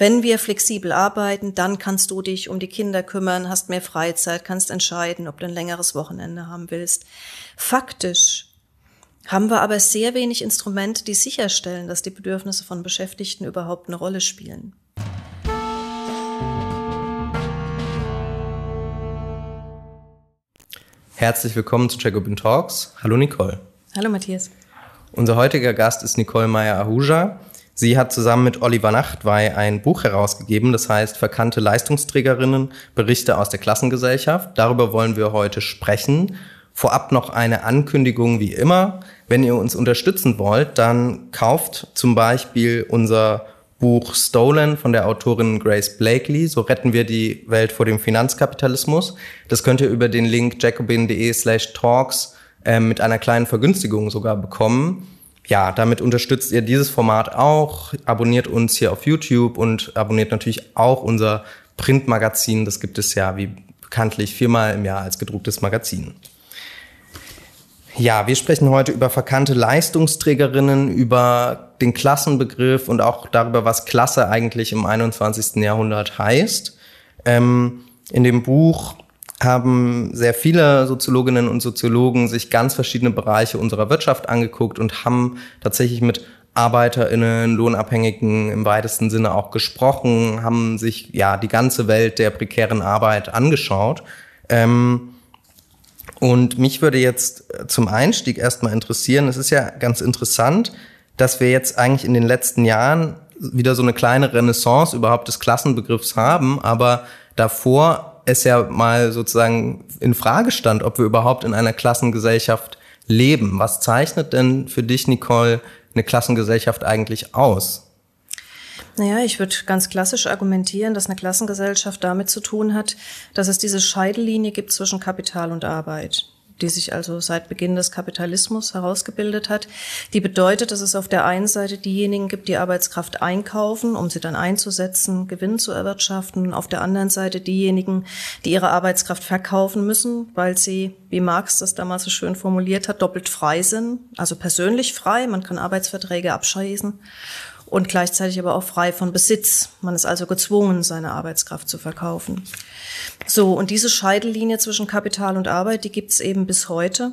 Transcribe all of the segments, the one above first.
Wenn wir flexibel arbeiten, dann kannst du dich um die Kinder kümmern, hast mehr Freizeit, kannst entscheiden, ob du ein längeres Wochenende haben willst. Faktisch haben wir aber sehr wenig Instrumente, die sicherstellen, dass die Bedürfnisse von Beschäftigten überhaupt eine Rolle spielen. Herzlich willkommen zu Jacobin Talks. Hallo Nicole. Hallo Matthias. Unser heutiger Gast ist Nicole Mayer-Ahuja. Sie hat zusammen mit Oliver Nachtwey ein Buch herausgegeben, das heißt Verkannte Leistungsträgerinnen, Berichte aus der Klassengesellschaft. Darüber wollen wir heute sprechen. Vorab noch eine Ankündigung wie immer. Wenn ihr uns unterstützen wollt, dann kauft zum Beispiel unser Buch Stolen von der Autorin Grace Blakely. So retten wir die Welt vor dem Finanzkapitalismus. Das könnt ihr über den Link jacobin.de/talks mit einer kleinen Vergünstigung sogar bekommen. Ja, damit unterstützt ihr dieses Format auch, abonniert uns hier auf YouTube und abonniert natürlich auch unser Printmagazin. Das gibt es ja, wie bekanntlich, 4-mal im Jahr als gedrucktes Magazin. Ja, wir sprechen heute über verkannte Leistungsträgerinnen, über den Klassenbegriff und auch darüber, was Klasse eigentlich im 21. Jahrhundert heißt. In dem Buch haben sehr viele Soziologinnen und Soziologen sich ganz verschiedene Bereiche unserer Wirtschaft angeguckt und haben tatsächlich mit ArbeiterInnen, Lohnabhängigen im weitesten Sinne auch gesprochen, haben sich ja die ganze Welt der prekären Arbeit angeschaut. Und mich würde jetzt zum Einstieg erstmal interessieren, es ist ja ganz interessant, dass wir jetzt eigentlich in den letzten Jahren wieder so eine kleine Renaissance überhaupt des Klassenbegriffs haben, aber davor es ja mal sozusagen in Frage stand, ob wir überhaupt in einer Klassengesellschaft leben. Was zeichnet denn für dich, Nicole, eine Klassengesellschaft eigentlich aus? Naja, ich würde ganz klassisch argumentieren, dass eine Klassengesellschaft damit zu tun hat, dass es diese Scheidelinie gibt zwischen Kapital und Arbeit, die sich also seit Beginn des Kapitalismus herausgebildet hat, die bedeutet, dass es auf der einen Seite diejenigen gibt, die Arbeitskraft einkaufen, um sie dann einzusetzen, Gewinn zu erwirtschaften, auf der anderen Seite diejenigen, die ihre Arbeitskraft verkaufen müssen, weil sie, wie Marx das damals so schön formuliert hat, doppelt frei sind, also persönlich frei, man kann Arbeitsverträge abschließen und gleichzeitig aber auch frei von Besitz. Man ist also gezwungen, seine Arbeitskraft zu verkaufen. So, und diese Scheidelinie zwischen Kapital und Arbeit, die gibt's eben bis heute,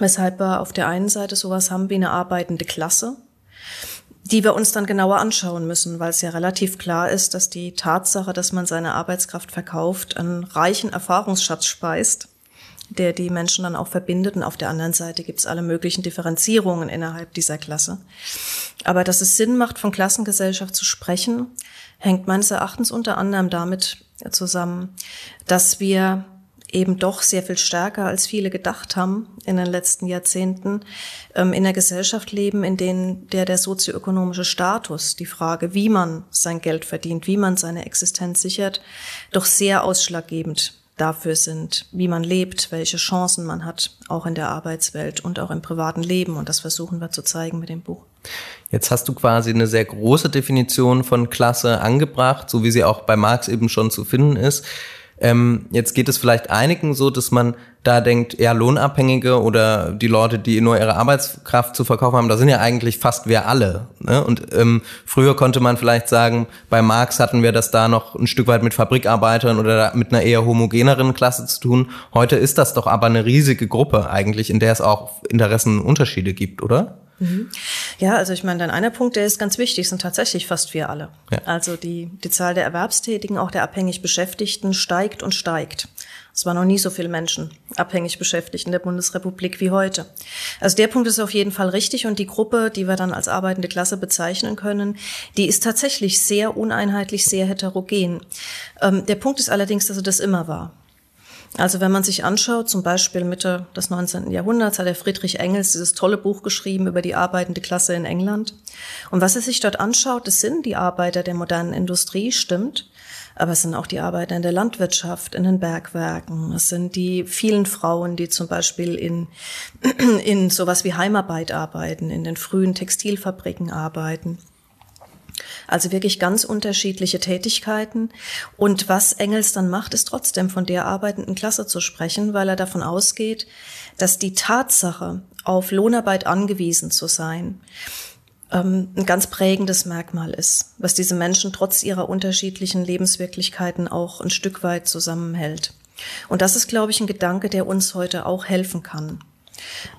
weshalb wir auf der einen Seite sowas haben wie eine arbeitende Klasse, die wir uns dann genauer anschauen müssen, weil es ja relativ klar ist, dass die Tatsache, dass man seine Arbeitskraft verkauft, einen reichen Erfahrungsschatz speist, der die Menschen dann auch verbindet. Und auf der anderen Seite gibt es alle möglichen Differenzierungen innerhalb dieser Klasse. Aber dass es Sinn macht, von Klassengesellschaft zu sprechen, hängt meines Erachtens unter anderem damit zusammen, dass wir eben doch sehr viel stärker als viele gedacht haben in den letzten Jahrzehnten in einer Gesellschaft leben, in denen der sozioökonomische Status, die Frage, wie man sein Geld verdient, wie man seine Existenz sichert, doch sehr ausschlaggebend dafür sind, wie man lebt, welche Chancen man hat, auch in der Arbeitswelt und auch im privaten Leben. Und das versuchen wir zu zeigen mit dem Buch. Jetzt hast du quasi eine sehr große Definition von Klasse angebracht, so wie sie auch bei Marx eben schon zu finden ist. Jetzt geht es vielleicht einigen so, dass man da denkt, ja, Lohnabhängige oder die Leute, die nur ihre Arbeitskraft zu verkaufen haben, da sind ja eigentlich fast wir alle. Ne? Und früher konnte man vielleicht sagen, bei Marx hatten wir das da noch ein Stück weit mit Fabrikarbeitern oder mit einer eher homogeneren Klasse zu tun. Heute ist das doch aber eine riesige Gruppe eigentlich, in der es auch Interessenunterschiede gibt, oder? Ja, also ich meine, dann einer Punkt, der ist ganz wichtig, sind tatsächlich fast wir alle. Ja. Also die Zahl der Erwerbstätigen, auch der abhängig Beschäftigten steigt und steigt. Es waren noch nie so viele Menschen abhängig beschäftigt in der Bundesrepublik wie heute. Also der Punkt ist auf jeden Fall richtig und die Gruppe, die wir dann als arbeitende Klasse bezeichnen können, die ist tatsächlich sehr uneinheitlich, sehr heterogen. Der Punkt ist allerdings, dass sie das immer war. Also wenn man sich anschaut, zum Beispiel Mitte des 19. Jahrhunderts hat der Friedrich Engels dieses tolle Buch geschrieben über die arbeitende Klasse in England. Und was er sich dort anschaut, das sind die Arbeiter der modernen Industrie, stimmt, aber es sind auch die Arbeiter in der Landwirtschaft, in den Bergwerken. Es sind die vielen Frauen, die zum Beispiel in sowas wie Heimarbeit arbeiten, in den frühen Textilfabriken arbeiten. Also wirklich ganz unterschiedliche Tätigkeiten. Und was Engels dann macht, ist trotzdem von der arbeitenden Klasse zu sprechen, weil er davon ausgeht, dass die Tatsache, auf Lohnarbeit angewiesen zu sein, ein ganz prägendes Merkmal ist, was diese Menschen trotz ihrer unterschiedlichen Lebenswirklichkeiten auch ein Stück weit zusammenhält. Und das ist, glaube ich, ein Gedanke, der uns heute auch helfen kann,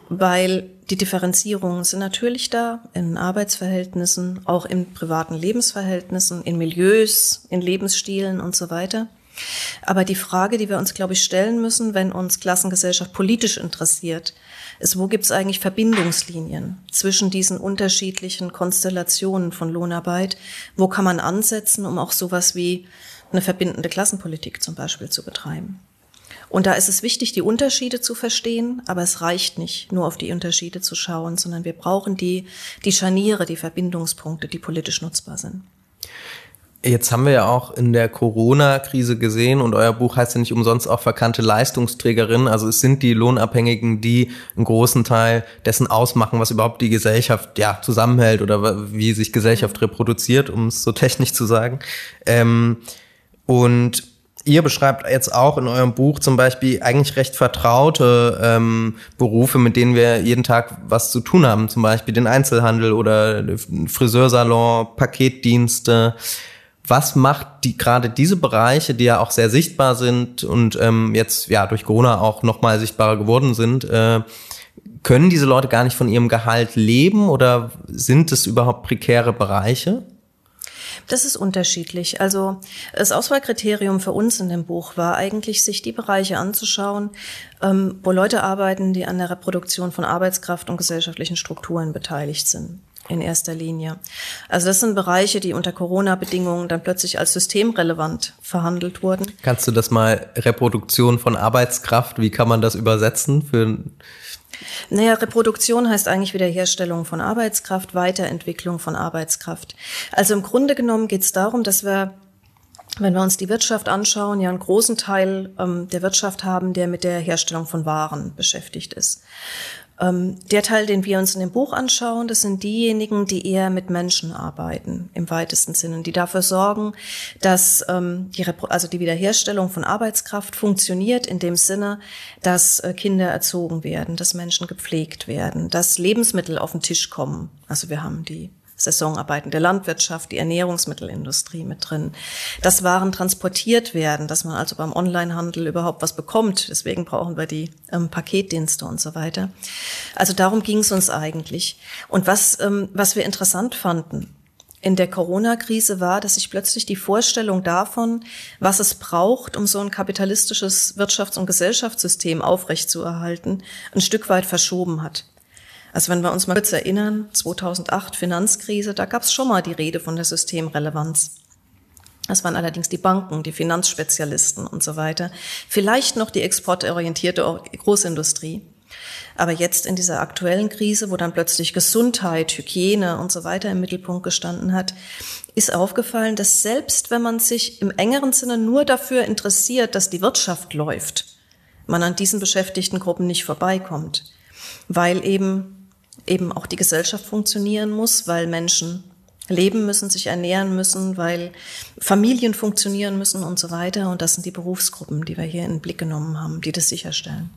weil die Differenzierungen sind natürlich da in Arbeitsverhältnissen, auch in privaten Lebensverhältnissen, in Milieus, in Lebensstilen und so weiter. Aber die Frage, die wir uns, glaube ich, stellen müssen, wenn uns Klassengesellschaft politisch interessiert, ist, wo gibt es eigentlich Verbindungslinien zwischen diesen unterschiedlichen Konstellationen von Lohnarbeit? Wo kann man ansetzen, um auch sowas wie eine verbindende Klassenpolitik zum Beispiel zu betreiben? Und da ist es wichtig, die Unterschiede zu verstehen, aber es reicht nicht, nur auf die Unterschiede zu schauen, sondern wir brauchen die Scharniere, die Verbindungspunkte, die politisch nutzbar sind. Jetzt haben wir ja auch in der Corona-Krise gesehen, und euer Buch heißt ja nicht umsonst auch Verkannte Leistungsträgerinnen, also es sind die Lohnabhängigen, die einen großen Teil dessen ausmachen, was überhaupt die Gesellschaft ja zusammenhält oder wie sich Gesellschaft reproduziert, um es so technisch zu sagen. Und ihr beschreibt jetzt auch in eurem Buch zum Beispiel eigentlich recht vertraute Berufe, mit denen wir jeden Tag was zu tun haben, zum Beispiel den Einzelhandel oder Friseursalon, Paketdienste. Was macht gerade diese Bereiche, die ja auch sehr sichtbar sind und jetzt ja durch Corona auch nochmal sichtbarer geworden sind, können diese Leute gar nicht von ihrem Gehalt leben oder sind es überhaupt prekäre Bereiche? Das ist unterschiedlich. Also das Auswahlkriterium für uns in dem Buch war eigentlich, sich die Bereiche anzuschauen, wo Leute arbeiten, die an der Reproduktion von Arbeitskraft und gesellschaftlichen Strukturen beteiligt sind. In erster Linie. Also das sind Bereiche, die unter Corona-Bedingungen dann plötzlich als systemrelevant verhandelt wurden. Kannst du das mal Reproduktion von Arbeitskraft, wie kann man das übersetzen? Naja, Reproduktion heißt eigentlich Wiederherstellung von Arbeitskraft, Weiterentwicklung von Arbeitskraft. Also im Grunde genommen geht es darum, dass wir, wenn wir uns die Wirtschaft anschauen, ja einen großen Teil der Wirtschaft haben, der mit der Herstellung von Waren beschäftigt ist. Der Teil, den wir uns in dem Buch anschauen, das sind diejenigen, die eher mit Menschen arbeiten, im weitesten Sinne, die dafür sorgen, dass die Wiederherstellung von Arbeitskraft funktioniert in dem Sinne, dass Kinder erzogen werden, dass Menschen gepflegt werden, dass Lebensmittel auf den Tisch kommen. Also wir haben die Saisonarbeiten der Landwirtschaft, die Ernährungsmittelindustrie mit drin, dass Waren transportiert werden, dass man also beim Onlinehandel überhaupt was bekommt. Deswegen brauchen wir die Paketdienste und so weiter. Also darum ging es uns eigentlich. Und was wir interessant fanden in der Corona-Krise war, dass sich plötzlich die Vorstellung davon, was es braucht, um so ein kapitalistisches Wirtschafts- und Gesellschaftssystem aufrechtzuerhalten, ein Stück weit verschoben hat. Also wenn wir uns mal kurz erinnern, 2008 Finanzkrise, da gab es schon mal die Rede von der Systemrelevanz. Das waren allerdings die Banken, die Finanzspezialisten und so weiter. Vielleicht noch die exportorientierte Großindustrie. Aber jetzt in dieser aktuellen Krise, wo dann plötzlich Gesundheit, Hygiene und so weiter im Mittelpunkt gestanden hat, ist aufgefallen, dass selbst wenn man sich im engeren Sinne nur dafür interessiert, dass die Wirtschaft läuft, man an diesen beschäftigten Gruppen nicht vorbeikommt. Weil eben auch die Gesellschaft funktionieren muss, weil Menschen leben müssen, sich ernähren müssen, weil Familien funktionieren müssen und so weiter. Und das sind die Berufsgruppen, die wir hier in den Blick genommen haben, die das sicherstellen.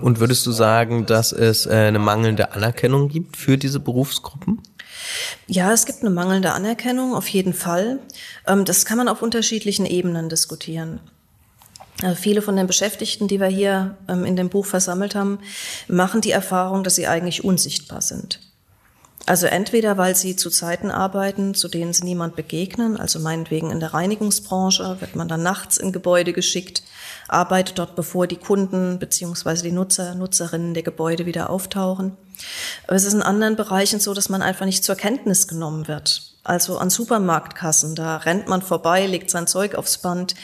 Und würdest du sagen, dass es eine mangelnde Anerkennung gibt für diese Berufsgruppen? Ja, es gibt eine mangelnde Anerkennung, auf jeden Fall. Das kann man auf unterschiedlichen Ebenen diskutieren. Also viele von den Beschäftigten, die wir hier in dem Buch versammelt haben, machen die Erfahrung, dass sie eigentlich unsichtbar sind. Also entweder, weil sie zu Zeiten arbeiten, zu denen sie niemand begegnen, also meinetwegen in der Reinigungsbranche, wird man dann nachts in Gebäude geschickt, arbeitet dort, bevor die Kunden bzw. die Nutzer, Nutzerinnen der Gebäude wieder auftauchen. Aber es ist in anderen Bereichen so, dass man einfach nicht zur Kenntnis genommen wird. Also an Supermarktkassen, da rennt man vorbei, legt sein Zeug aufs Band.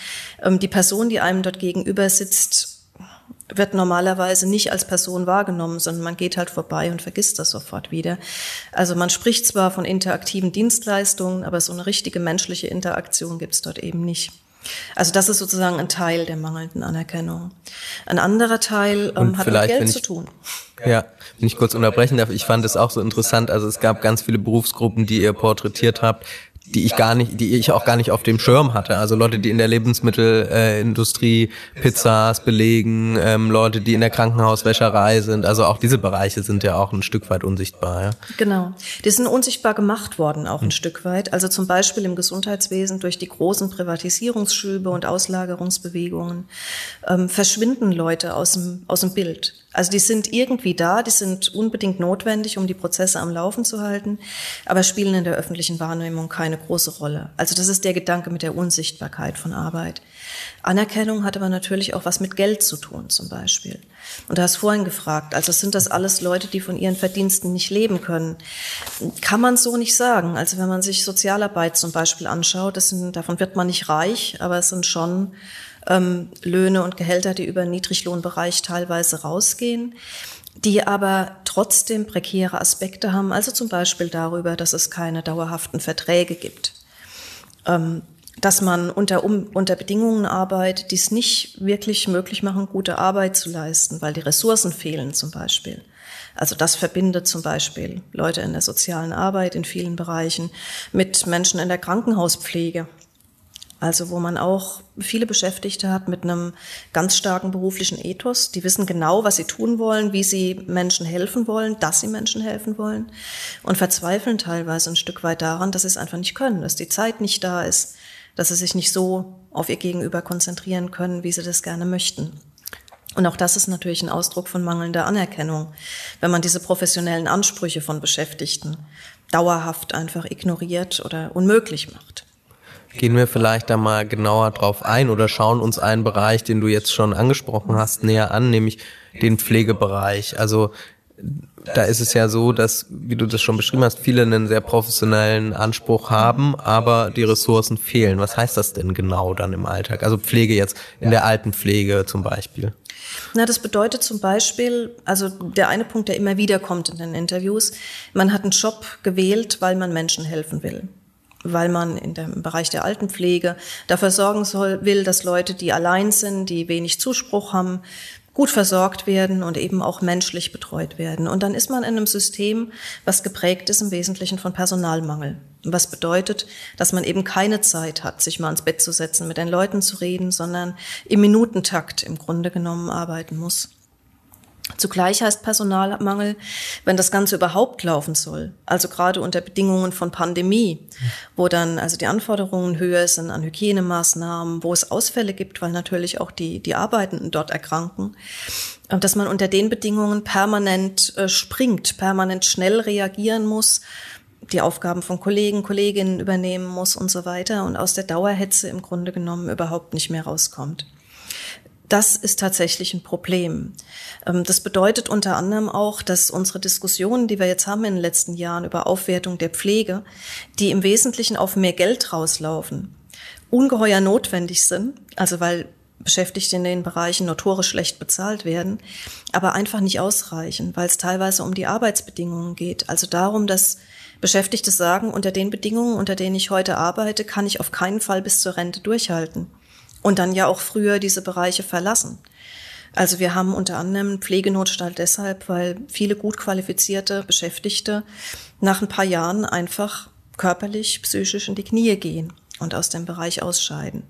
Die Person, die einem dort gegenüber sitzt, wird normalerweise nicht als Person wahrgenommen, sondern man geht halt vorbei und vergisst das sofort wieder. Also man spricht zwar von interaktiven Dienstleistungen, aber so eine richtige menschliche Interaktion gibt es dort eben nicht. Also das ist sozusagen ein Teil der mangelnden Anerkennung. Ein anderer Teil hat mit Geld zu tun. Ja, wenn ich kurz unterbrechen darf, ich fand es auch so interessant, also es gab ganz viele Berufsgruppen, die ihr porträtiert habt, die ich auch gar nicht auf dem Schirm hatte. Also Leute, die in der Lebensmittelindustrie Pizzas belegen, Leute, die in der Krankenhauswäscherei sind. Also auch diese Bereiche sind ja auch ein Stück weit unsichtbar. Ja? Genau. Die sind unsichtbar gemacht worden auch ein Stück weit. Also zum Beispiel im Gesundheitswesen durch die großen Privatisierungsschübe und Auslagerungsbewegungen verschwinden Leute aus dem Bild. Also die sind irgendwie da, die sind unbedingt notwendig, um die Prozesse am Laufen zu halten, aber spielen in der öffentlichen Wahrnehmung keine große Rolle. Also das ist der Gedanke mit der Unsichtbarkeit von Arbeit. Anerkennung hat aber natürlich auch was mit Geld zu tun zum Beispiel. Und du hast vorhin gefragt, also sind das alles Leute, die von ihren Verdiensten nicht leben können? Kann man so nicht sagen. Also wenn man sich Sozialarbeit zum Beispiel anschaut, davon wird man nicht reich, aber es sind schon Löhne und Gehälter, die über den Niedriglohnbereich teilweise rausgehen, die aber trotzdem prekäre Aspekte haben, also zum Beispiel darüber, dass es keine dauerhaften Verträge gibt, dass man unter Bedingungen arbeitet, die es nicht wirklich möglich machen, gute Arbeit zu leisten, weil die Ressourcen fehlen zum Beispiel. Also das verbindet zum Beispiel Leute in der sozialen Arbeit in vielen Bereichen mit Menschen in der Krankenhauspflege. Also wo man auch viele Beschäftigte hat mit einem ganz starken beruflichen Ethos. Die wissen genau, was sie tun wollen, wie sie Menschen helfen wollen, dass sie Menschen helfen wollen und verzweifeln teilweise ein Stück weit daran, dass sie es einfach nicht können, dass die Zeit nicht da ist, dass sie sich nicht so auf ihr Gegenüber konzentrieren können, wie sie das gerne möchten. Und auch das ist natürlich ein Ausdruck von mangelnder Anerkennung, wenn man diese professionellen Ansprüche von Beschäftigten dauerhaft einfach ignoriert oder unmöglich macht. Gehen wir vielleicht da mal genauer drauf ein oder schauen uns einen Bereich, den du jetzt schon angesprochen hast, näher an, nämlich den Pflegebereich. Also da ist es ja so, dass, wie du das schon beschrieben hast, viele einen sehr professionellen Anspruch haben, aber die Ressourcen fehlen. Was heißt das denn genau dann im Alltag? Also Pflege jetzt, in der Altenpflege zum Beispiel. Na, das bedeutet zum Beispiel, also der eine Punkt, der immer wieder kommt in den Interviews, man hat einen Job gewählt, weil man Menschen helfen will. Weil man im Bereich der Altenpflege dafür sorgen will, dass Leute, die allein sind, die wenig Zuspruch haben, gut versorgt werden und eben auch menschlich betreut werden. Und dann ist man in einem System, was geprägt ist im Wesentlichen von Personalmangel. Was bedeutet, dass man eben keine Zeit hat, sich mal ans Bett zu setzen, mit den Leuten zu reden, sondern im Minutentakt im Grunde genommen arbeiten muss. Zugleich heißt Personalmangel, wenn das Ganze überhaupt laufen soll, also gerade unter Bedingungen von Pandemie, wo dann also die Anforderungen höher sind an Hygienemaßnahmen, wo es Ausfälle gibt, weil natürlich auch die Arbeitenden dort erkranken, dass man unter den Bedingungen permanent springt, permanent schnell reagieren muss, die Aufgaben von Kollegen, Kolleginnen übernehmen muss und so weiter und aus der Dauerhetze im Grunde genommen überhaupt nicht mehr rauskommt. Das ist tatsächlich ein Problem. Das bedeutet unter anderem auch, dass unsere Diskussionen, die wir jetzt haben in den letzten Jahren über Aufwertung der Pflege, die im Wesentlichen auf mehr Geld rauslaufen, ungeheuer notwendig sind, also weil Beschäftigte in den Bereichen notorisch schlecht bezahlt werden, aber einfach nicht ausreichen, weil es teilweise um die Arbeitsbedingungen geht. Also darum, dass Beschäftigte sagen, unter den Bedingungen, unter denen ich heute arbeite, kann ich auf keinen Fall bis zur Rente durchhalten. Und dann ja auch früher diese Bereiche verlassen. Also wir haben unter anderem Pflegenotstand deshalb, weil viele gut qualifizierte Beschäftigte nach ein paar Jahren einfach körperlich, psychisch in die Knie gehen und aus dem Bereich ausscheiden.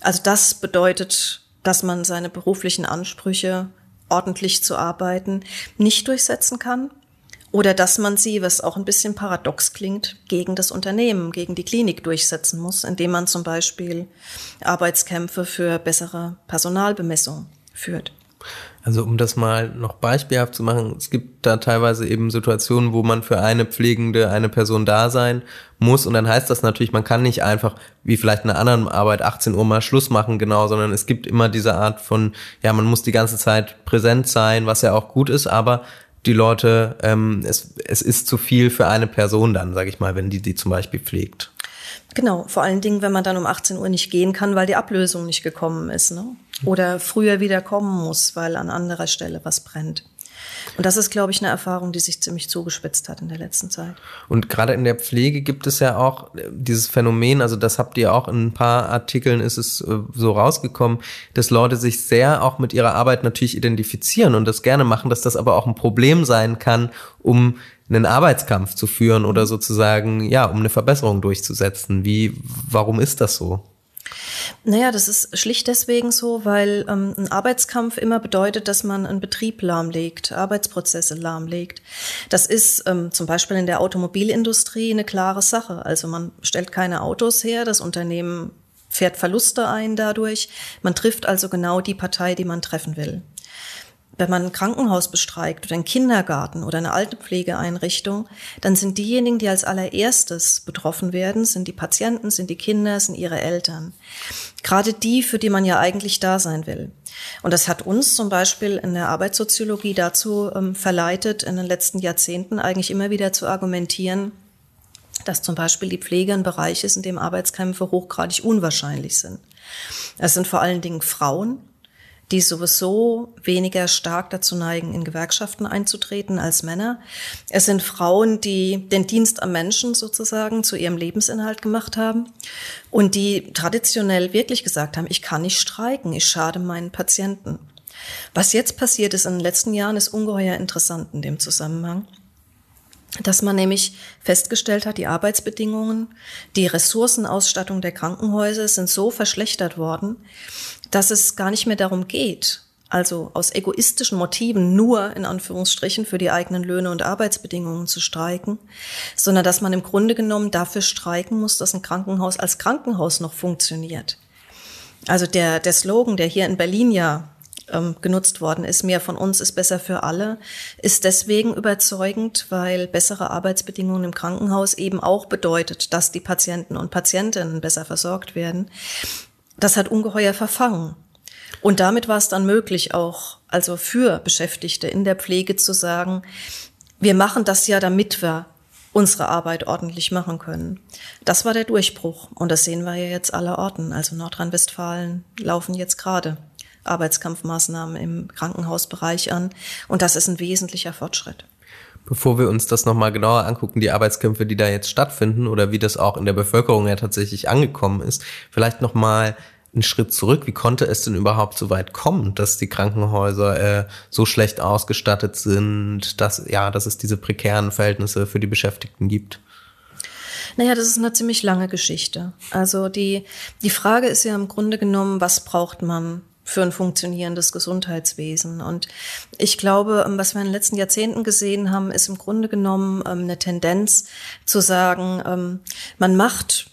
Also das bedeutet, dass man seine beruflichen Ansprüche, ordentlich zu arbeiten, nicht durchsetzen kann. Oder dass man sie, was auch ein bisschen paradox klingt, gegen das Unternehmen, gegen die Klinik durchsetzen muss, indem man zum Beispiel Arbeitskämpfe für bessere Personalbemessung führt. Also um das mal noch beispielhaft zu machen, es gibt da teilweise eben Situationen, wo man für eine Pflegende, eine Person da sein muss. Und dann heißt das natürlich, man kann nicht einfach, wie vielleicht in einer anderen Arbeit, 18 Uhr mal Schluss machen, genau, sondern es gibt immer diese Art von, ja, man muss die ganze Zeit präsent sein, was ja auch gut ist, aber die Leute, es ist zu viel für eine Person dann, sage ich mal, wenn die zum Beispiel pflegt. Genau, vor allen Dingen, wenn man dann um 18 Uhr nicht gehen kann, weil die Ablösung nicht gekommen ist, ne? Oder früher wieder kommen muss, weil an anderer Stelle was brennt. Und das ist, glaube ich, eine Erfahrung, die sich ziemlich zugespitzt hat in der letzten Zeit. Und gerade in der Pflege gibt es ja auch dieses Phänomen, also das habt ihr auch in ein paar Artikeln, ist es so rausgekommen, dass Leute sich sehr auch mit ihrer Arbeit natürlich identifizieren und das gerne machen, dass das aber auch ein Problem sein kann, um einen Arbeitskampf zu führen oder sozusagen, ja, um eine Verbesserung durchzusetzen. Warum ist das so? Naja, das ist schlicht deswegen so, weil ein Arbeitskampf immer bedeutet, dass man einen Betrieb lahmlegt, Arbeitsprozesse lahmlegt. Das ist zum Beispiel in der Automobilindustrie eine klare Sache. Also man stellt keine Autos her, das Unternehmen fährt Verluste ein dadurch. Man trifft also genau die Partei, die man treffen will. Wenn man ein Krankenhaus bestreikt oder einen Kindergarten oder eine Altenpflegeeinrichtung, dann sind diejenigen, die als allererstes betroffen werden, sind die Patienten, sind die Kinder, sind ihre Eltern. Gerade die, für die man ja eigentlich da sein will. Und das hat uns zum Beispiel in der Arbeitssoziologie dazu verleitet, in den letzten Jahrzehnten eigentlich immer wieder zu argumentieren, dass zum Beispiel die Pflege ein Bereich ist, in dem Arbeitskämpfe hochgradig unwahrscheinlich sind. Es sind vor allen Dingen Frauen, die sowieso weniger stark dazu neigen, in Gewerkschaften einzutreten als Männer. Es sind Frauen, die den Dienst am Menschen sozusagen zu ihrem Lebensinhalt gemacht haben und die traditionell wirklich gesagt haben, ich kann nicht streiken, ich schade meinen Patienten. Was jetzt passiert ist in den letzten Jahren, ist ungeheuer interessant in dem Zusammenhang, dass man nämlich festgestellt hat, die Arbeitsbedingungen, die Ressourcenausstattung der Krankenhäuser sind so verschlechtert worden, dass es gar nicht mehr darum geht, also aus egoistischen Motiven nur in Anführungsstrichen für die eigenen Löhne und Arbeitsbedingungen zu streiken, sondern dass man im Grunde genommen dafür streiken muss, dass ein Krankenhaus als Krankenhaus noch funktioniert. Also der Slogan, der hier in Berlin ja genutzt worden ist, mehr von uns ist besser für alle, ist deswegen überzeugend, weil bessere Arbeitsbedingungen im Krankenhaus eben auch bedeutet, dass die Patienten und Patientinnen besser versorgt werden. Das hat ungeheuer verfangen. Und damit war es dann möglich, auch also für Beschäftigte in der Pflege zu sagen, wir machen das ja, damit wir unsere Arbeit ordentlich machen können. Das war der Durchbruch. Und das sehen wir ja jetzt allerorten. Also Nordrhein-Westfalen laufen jetzt gerade Arbeitskampfmaßnahmen im Krankenhausbereich an. Und das ist ein wesentlicher Fortschritt. Bevor wir uns das nochmal genauer angucken, die Arbeitskämpfe, die da jetzt stattfinden oder wie das auch in der Bevölkerung ja tatsächlich angekommen ist, vielleicht nochmal einen Schritt zurück. Wie konnte es denn überhaupt so weit kommen, dass die Krankenhäuser so schlecht ausgestattet sind, dass es diese prekären Verhältnisse für die Beschäftigten gibt? Naja, das ist eine ziemlich lange Geschichte. Also die Frage ist ja im Grunde genommen, was braucht man für ein funktionierendes Gesundheitswesen? Und ich glaube, was wir in den letzten Jahrzehnten gesehen haben, ist im Grunde genommen eine Tendenz zu sagen, man macht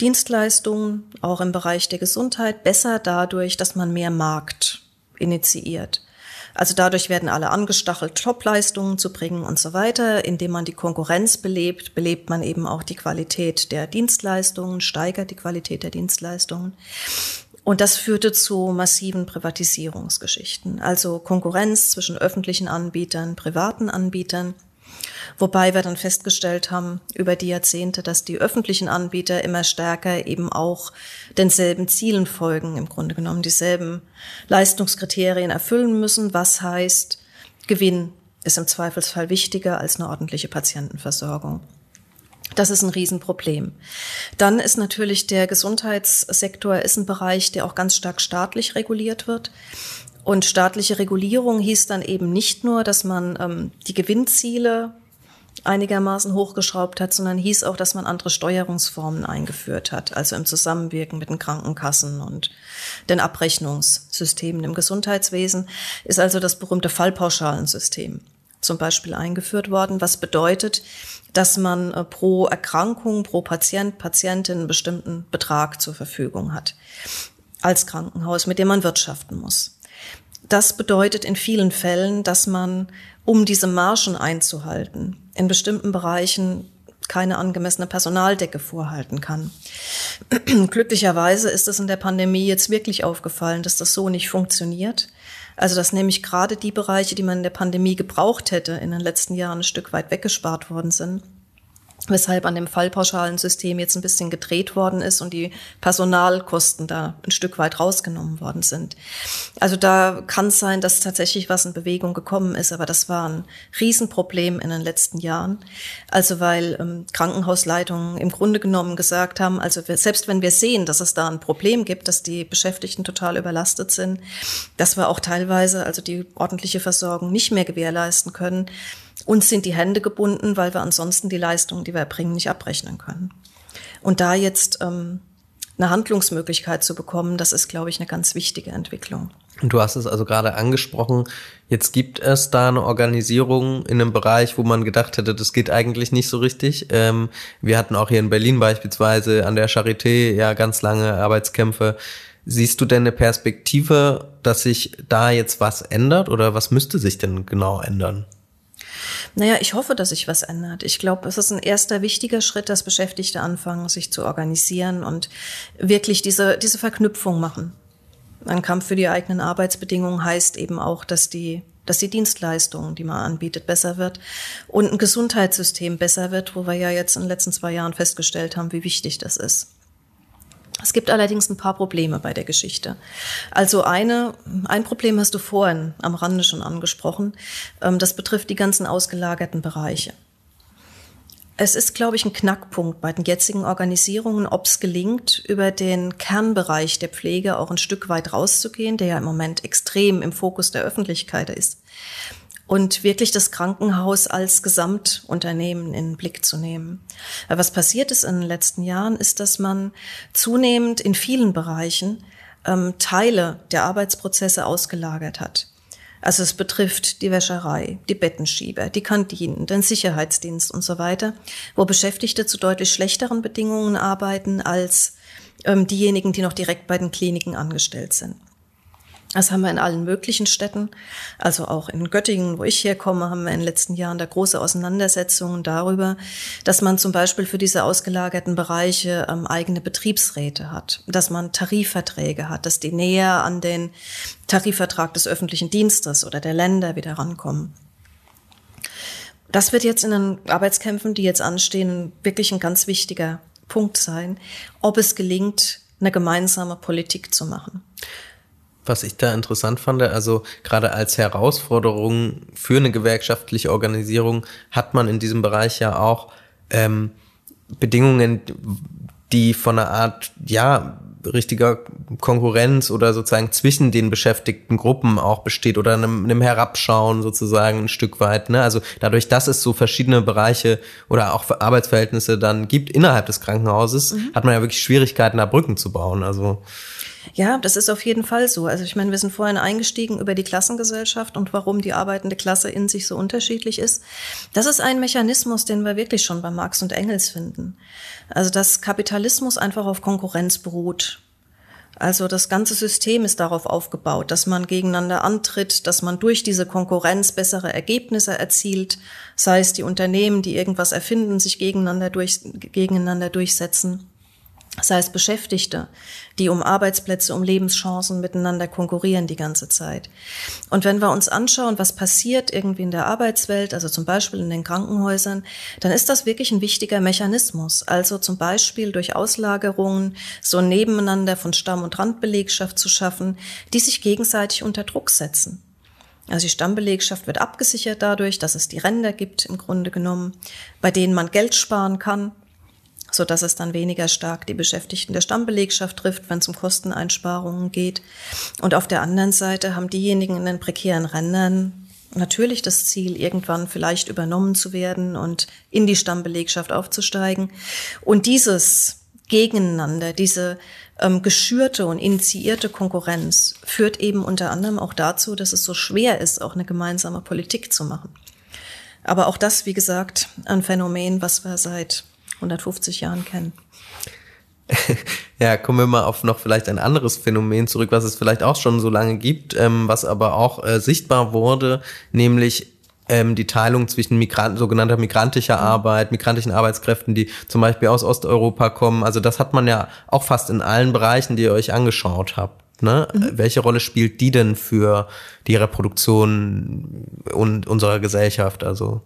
Dienstleistungen auch im Bereich der Gesundheit besser dadurch, dass man mehr Markt initiiert. Also dadurch werden alle angestachelt, Top-Leistungen zu bringen und so weiter. Indem man die Konkurrenz belebt, belebt man eben auch die Qualität der Dienstleistungen, steigert die Qualität der Dienstleistungen. Und das führte zu massiven Privatisierungsgeschichten, also Konkurrenz zwischen öffentlichen Anbietern, privaten Anbietern, wobei wir dann festgestellt haben über die Jahrzehnte, dass die öffentlichen Anbieter immer stärker eben auch denselben Zielen folgen, im Grunde genommen dieselben Leistungskriterien erfüllen müssen, was heißt, Gewinn ist im Zweifelsfall wichtiger als eine ordentliche Patientenversorgung. Das ist ein Riesenproblem. Dann ist natürlich der Gesundheitssektor ist ein Bereich, der auch ganz stark staatlich reguliert wird. Und staatliche Regulierung hieß dann eben nicht nur, dass man die Gewinnziele einigermaßen hochgeschraubt hat, sondern hieß auch, dass man andere Steuerungsformen eingeführt hat, also im Zusammenwirken mit den Krankenkassen und den Abrechnungssystemen im Gesundheitswesen, ist also das berühmte Fallpauschalensystem zum Beispiel eingeführt worden, was bedeutet, dass man pro Erkrankung, pro Patient, Patientin einen bestimmten Betrag zur Verfügung hat als Krankenhaus, mit dem man wirtschaften muss. Das bedeutet in vielen Fällen, dass man, um diese Margen einzuhalten, in bestimmten Bereichen keine angemessene Personaldecke vorhalten kann. Glücklicherweise ist es in der Pandemie jetzt wirklich aufgefallen, dass das so nicht funktioniert. Also dass nämlich gerade die Bereiche, die man in der Pandemie gebraucht hätte, in den letzten Jahren ein Stück weit weggespart worden sind. weshalb an dem Fallpauschalensystem jetzt ein bisschen gedreht worden ist und die Personalkosten da ein Stück weit rausgenommen worden sind. Also da kann es sein, dass tatsächlich was in Bewegung gekommen ist, aber das war ein Riesenproblem in den letzten Jahren. Also weil Krankenhausleitungen im Grunde genommen gesagt haben, also selbst wenn wir sehen, dass es da ein Problem gibt, dass die Beschäftigten total überlastet sind, dass wir auch teilweise also die ordentliche Versorgung nicht mehr gewährleisten können, uns sind die Hände gebunden, weil wir ansonsten die Leistungen, die wir erbringen, nicht abrechnen können. Und da jetzt eine Handlungsmöglichkeit zu bekommen, das ist, glaube ich, eine ganz wichtige Entwicklung. Und du hast es also gerade angesprochen, jetzt gibt es da eine Organisierung in einem Bereich, wo man gedacht hätte, das geht eigentlich nicht so richtig. Wir hatten auch hier in Berlin beispielsweise an der Charité ja ganz lange Arbeitskämpfe. Siehst du denn eine Perspektive, dass sich da jetzt was ändert oder was müsste sich denn genau ändern? Naja, ich hoffe, dass sich was ändert. Ich glaube, es ist ein erster wichtiger Schritt, dass Beschäftigte anfangen, sich zu organisieren und wirklich diese Verknüpfung machen. Ein Kampf für die eigenen Arbeitsbedingungen heißt eben auch, dass die Dienstleistung, die man anbietet, besser wird und ein Gesundheitssystem besser wird, wo wir ja jetzt in den letzten 2 Jahren festgestellt haben, wie wichtig das ist. Es gibt allerdings ein paar Probleme bei der Geschichte. Also ein Problem hast du vorhin am Rande schon angesprochen. Das betrifft die ganzen ausgelagerten Bereiche. Es ist, glaube ich, ein Knackpunkt bei den jetzigen Organisierungen, ob es gelingt, über den Kernbereich der Pflege auch ein Stück weit rauszugehen, der ja im Moment extrem im Fokus der Öffentlichkeit ist, und wirklich das Krankenhaus als Gesamtunternehmen in den Blick zu nehmen. Aber was passiert ist in den letzten Jahren, ist, dass man zunehmend in vielen Bereichen Teile der Arbeitsprozesse ausgelagert hat. Also es betrifft die Wäscherei, die Bettenschieber, die Kantinen, den Sicherheitsdienst und so weiter, wo Beschäftigte zu deutlich schlechteren Bedingungen arbeiten als diejenigen, die noch direkt bei den Kliniken angestellt sind. Das haben wir in allen möglichen Städten, also auch in Göttingen, wo ich herkomme, haben wir in den letzten Jahren da große Auseinandersetzungen darüber, dass man zum Beispiel für diese ausgelagerten Bereiche eigene Betriebsräte hat, dass man Tarifverträge hat, dass die näher an den Tarifvertrag des öffentlichen Dienstes oder der Länder wieder rankommen. Das wird jetzt in den Arbeitskämpfen, die jetzt anstehen, wirklich ein ganz wichtiger Punkt sein, ob es gelingt, eine gemeinsame Politik zu machen. Was ich da interessant fand, also gerade als Herausforderung für eine gewerkschaftliche Organisierung hat man in diesem Bereich ja auch Bedingungen, die von einer Art, ja, richtiger Konkurrenz oder sozusagen zwischen den beschäftigten Gruppen auch besteht oder einem Herabschauen sozusagen ein Stück weit, ne? Also dadurch, dass es so verschiedene Bereiche oder auch Arbeitsverhältnisse dann gibt innerhalb des Krankenhauses, hat man ja wirklich Schwierigkeiten, da Brücken zu bauen, also. Ja, das ist auf jeden Fall so. Also ich meine, wir sind vorhin eingestiegen über die Klassengesellschaft und warum die arbeitende Klasse in sich so unterschiedlich ist. Das ist ein Mechanismus, den wir wirklich schon bei Marx und Engels finden. Also dass Kapitalismus einfach auf Konkurrenz beruht. Also das ganze System ist darauf aufgebaut, dass man gegeneinander antritt, dass man durch diese Konkurrenz bessere Ergebnisse erzielt, sei es die Unternehmen, die irgendwas erfinden, sich gegeneinander durchsetzen. Das heißt, Beschäftigte, die um Arbeitsplätze, um Lebenschancen miteinander konkurrieren die ganze Zeit. Und wenn wir uns anschauen, was passiert irgendwie in der Arbeitswelt, also zum Beispiel in den Krankenhäusern, dann ist das wirklich ein wichtiger Mechanismus. Also zum Beispiel durch Auslagerungen so ein Nebeneinander von Stamm- und Randbelegschaft zu schaffen, die sich gegenseitig unter Druck setzen. Also die Stammbelegschaft wird abgesichert dadurch, dass es die Ränder gibt im Grunde genommen, bei denen man Geld sparen kann, so dass es dann weniger stark die Beschäftigten der Stammbelegschaft trifft, wenn es um Kosteneinsparungen geht. Und auf der anderen Seite haben diejenigen in den prekären Rändern natürlich das Ziel, irgendwann vielleicht übernommen zu werden und in die Stammbelegschaft aufzusteigen. Und dieses Gegeneinander, diese geschürte und initiierte Konkurrenz führt eben unter anderem auch dazu, dass es so schwer ist, auch eine gemeinsame Politik zu machen. Aber auch das, wie gesagt, ein Phänomen, was wir seit 150 Jahren kennen. Ja, kommen wir mal auf noch vielleicht ein anderes Phänomen zurück, was es vielleicht auch schon so lange gibt, was aber auch sichtbar wurde, nämlich die Teilung zwischen sogenannter migrantischer Arbeit, migrantischen Arbeitskräften, die zum Beispiel aus Osteuropa kommen. Also das hat man ja auch fast in allen Bereichen, die ihr euch angeschaut habt, ne? Welche Rolle spielt die denn für die Reproduktion und unserer Gesellschaft? Also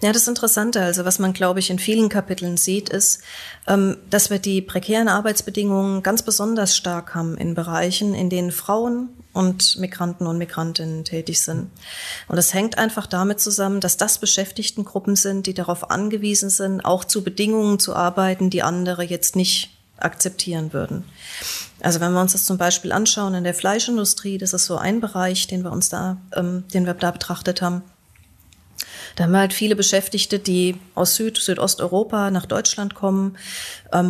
Ja, das Interessante, also was man, glaube ich, in vielen Kapiteln sieht, ist, dass wir die prekären Arbeitsbedingungen ganz besonders stark haben in Bereichen, in denen Frauen und Migranten und Migrantinnen tätig sind. Und das hängt einfach damit zusammen, dass das Beschäftigtengruppen sind, die darauf angewiesen sind, auch zu Bedingungen zu arbeiten, die andere jetzt nicht akzeptieren würden. Also wenn wir uns das zum Beispiel anschauen in der Fleischindustrie, das ist so ein Bereich, den wir da betrachtet haben. Da haben wir halt viele Beschäftigte, die aus Südosteuropa nach Deutschland kommen,